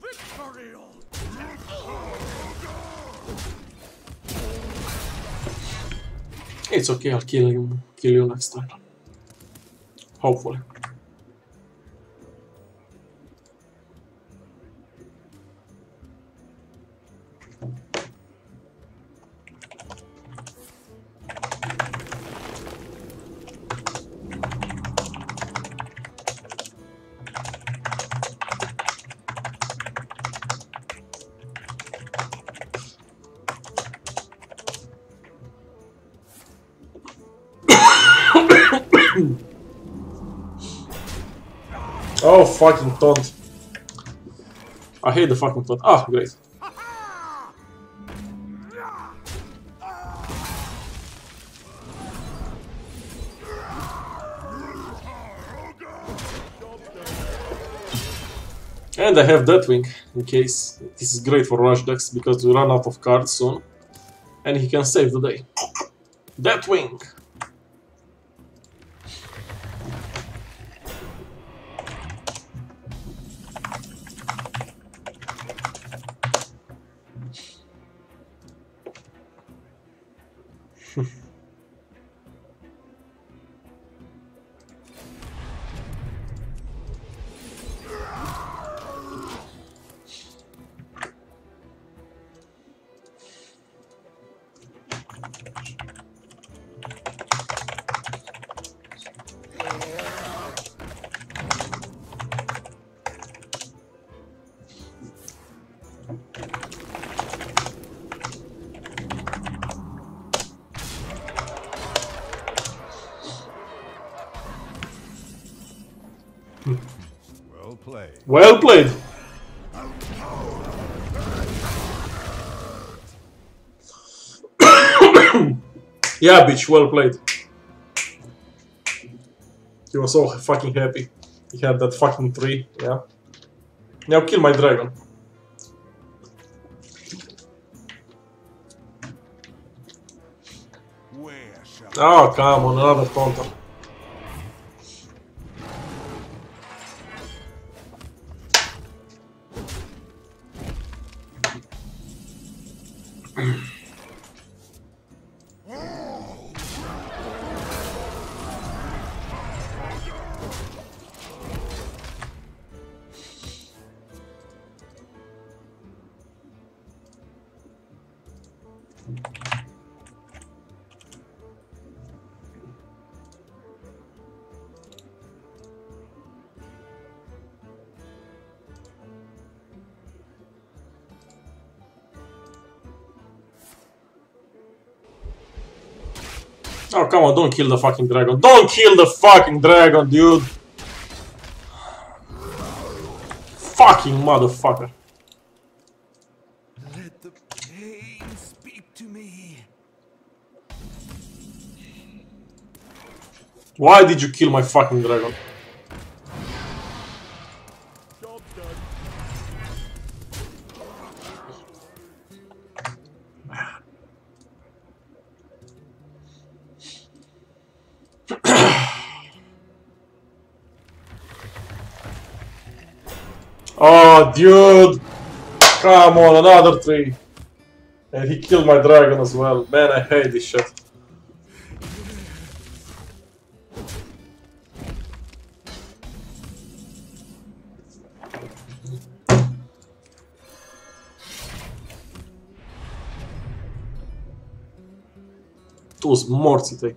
Victorial. It's okay. I'll kill you. Kill you next time. Hopefully. Oh, fucking taunt. I hate the fucking taunt. Ah, oh, great. And I have Deathwing, in case. This is great for rush decks, because we run out of cards soon. And he can save the day. Deathwing! Well played! Yeah, bitch, well played. He was so fucking happy. He had that fucking tree, yeah. Now kill my dragon. Oh, come on, another taunter. Oh, come on, don't kill the fucking dragon. Don't kill the fucking dragon, dude! Fucking motherfucker. Let the pain speak to me. Why did you kill my fucking dragon? Oh, dude! Come on, another tree! And he killed my dragon as well. Man, I hate this shit. Tu z morții tăi.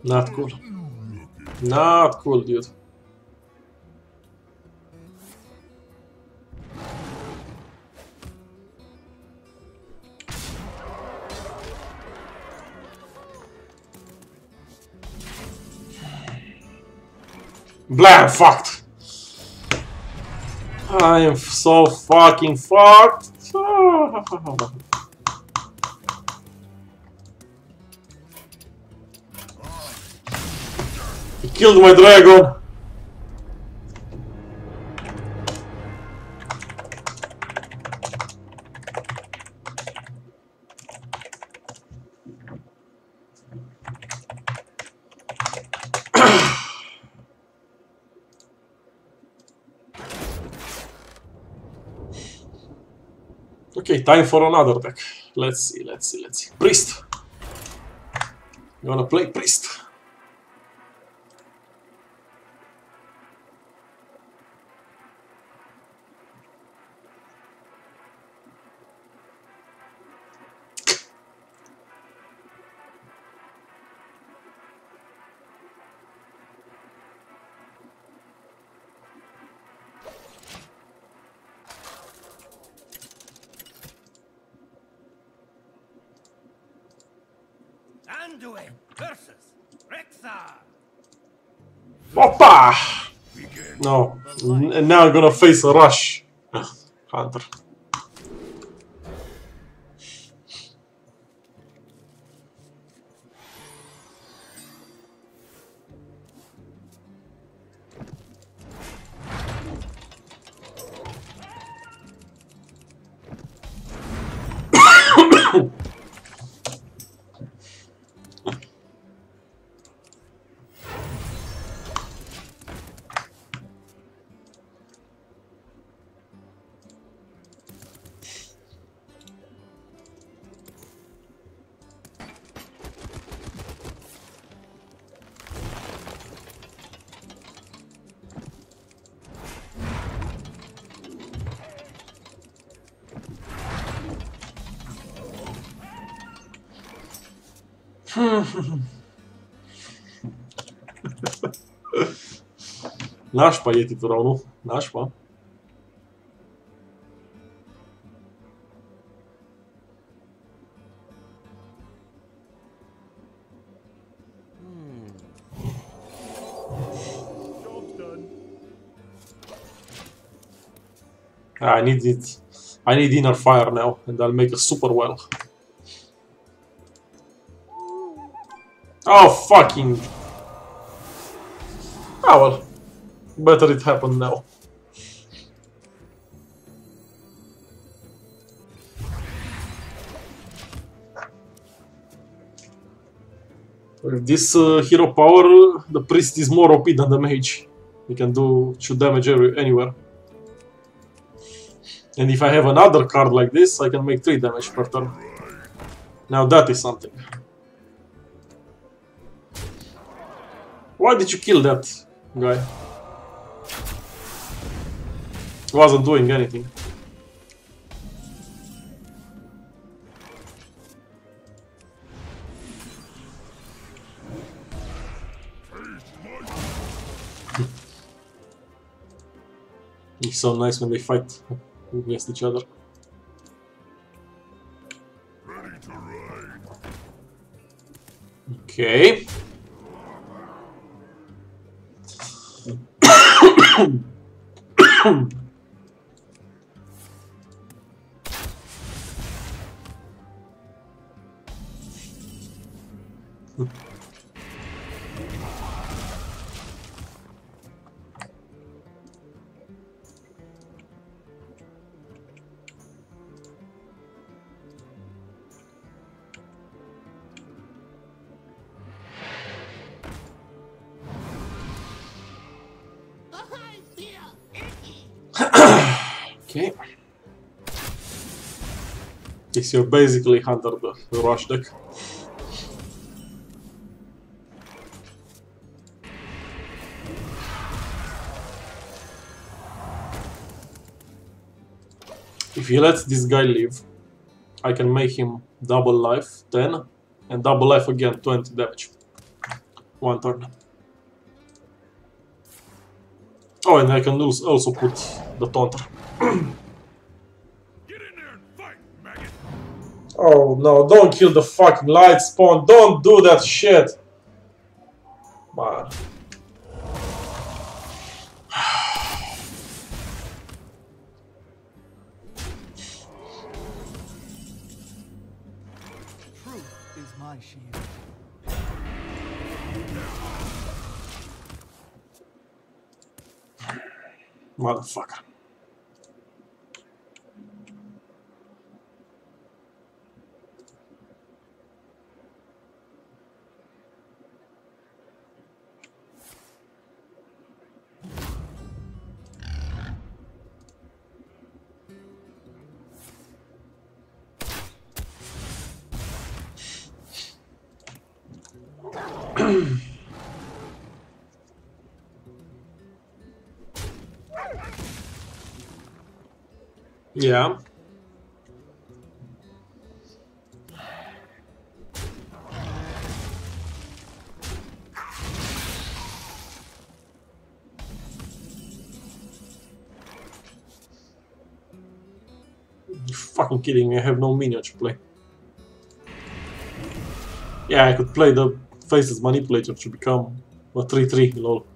Not cool. Not cool, dude. Blah, I'm fucked. I am so fucking fucked. He killed my dragon. Okay, time for another deck. Let's see, let's see, let's see. Priest. You wanna play Priest? Anduin versus Rexxar. Opa! No, and now I'm gonna face a rush. Hunter. Naš pa je ti to ravno, naš pa. I need it. I need Inner Fire now, and I'll make it super well. Oh fucking! Ah well, better it happened now. With this uh, hero power, the priest is more O P than the mage. He can do two damage every, anywhere. And if I have another card like this, I can make three damage per turn. Now that is something. Why did you kill that guy? He wasn't doing anything. It's so nice when they fight against each other. Okay. Okay. Yes, you're basically Hunter the, the rush deck. If he lets this guy live, I can make him double life, ten, and double life again, twenty damage. One turn. Oh, and I can also put the Taunter. Get in there and fight, maggot. Oh no, don't kill the fucking Light Spawn, don't do that shit! Man. Motherfucker. Yeah. You're fucking kidding me, I have no minion to play. Yeah, I could play the Faces Manipulator to become a three three, lol.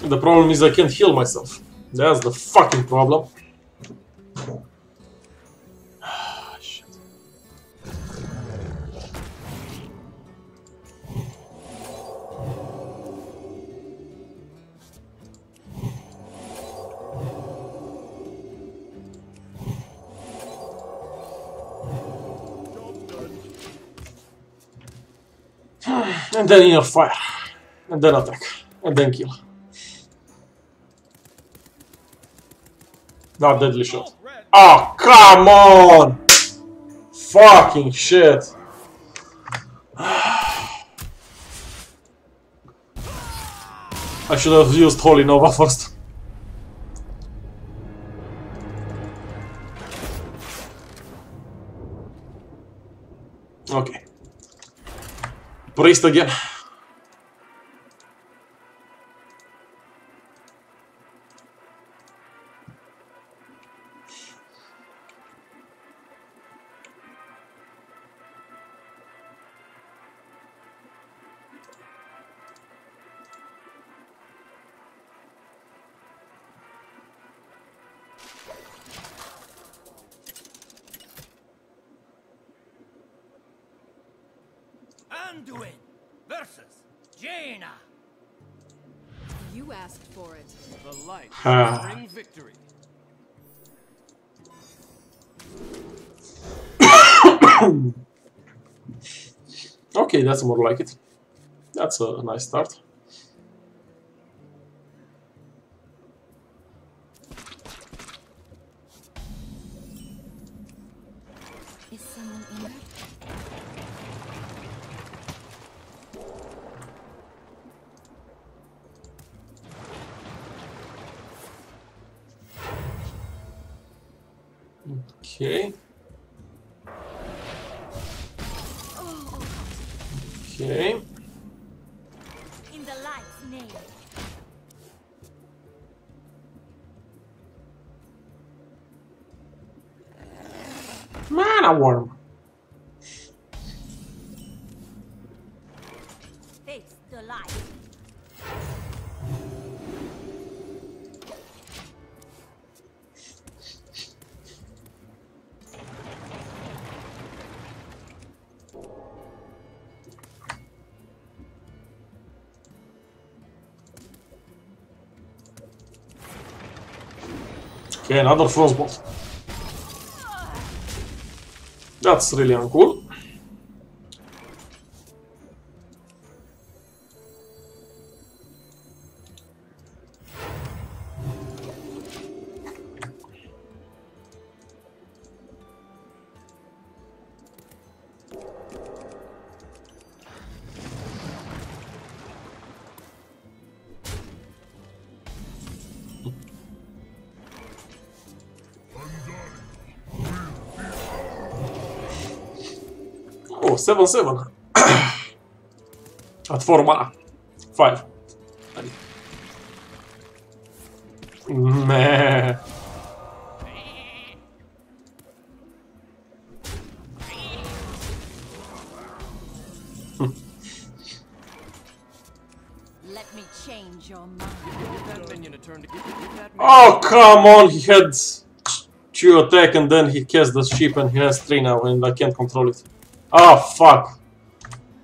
The problem is I can't heal myself. That's the fucking problem. Ah, shit. And then Inner Fire. And then attack. And then kill. Not Deadly Shot. Oh, come on! Fucking shit! I should have used Holy Nova first. Okay. Priest again. Anduin versus Jaina. You asked for it. The light will bring victory. Okay, that's more like it. That's a nice start. Is someone in there? Okay. Okay. In the light's name. Mana worm. Face the light. Okay, another Frostbolt. That's really uncool. seven, seven. At four mana. Five. Meh. Let me change your mind. Oh, come on, he had two attack and then he cast the ship and he has three now and I can't control it. Oh, fuck.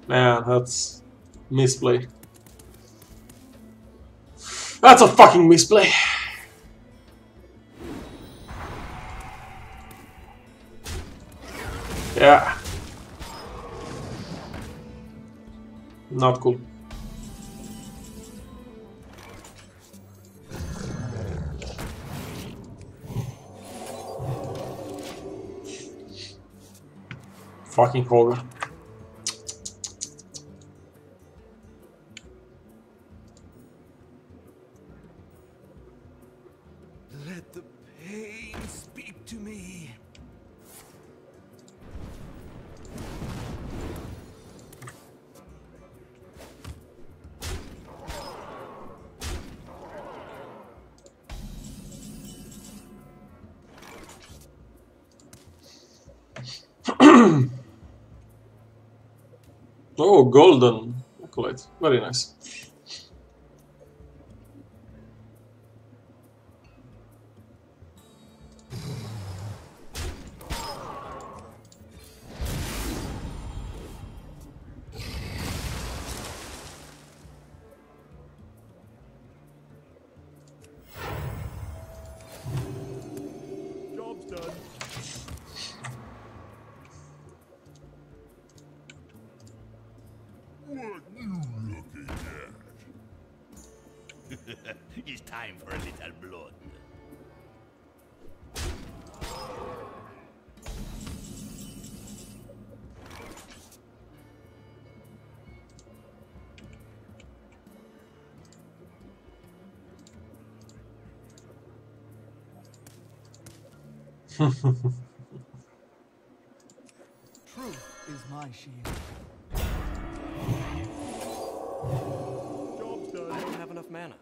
Man, that's misplay. That's a fucking misplay. Yeah. Not cool. Fucking Hogger. Let the pain speak to me. Oh, golden acolyte, very nice. It's time for a little blood. Truth is my shield. Job's done. I don't have enough mana.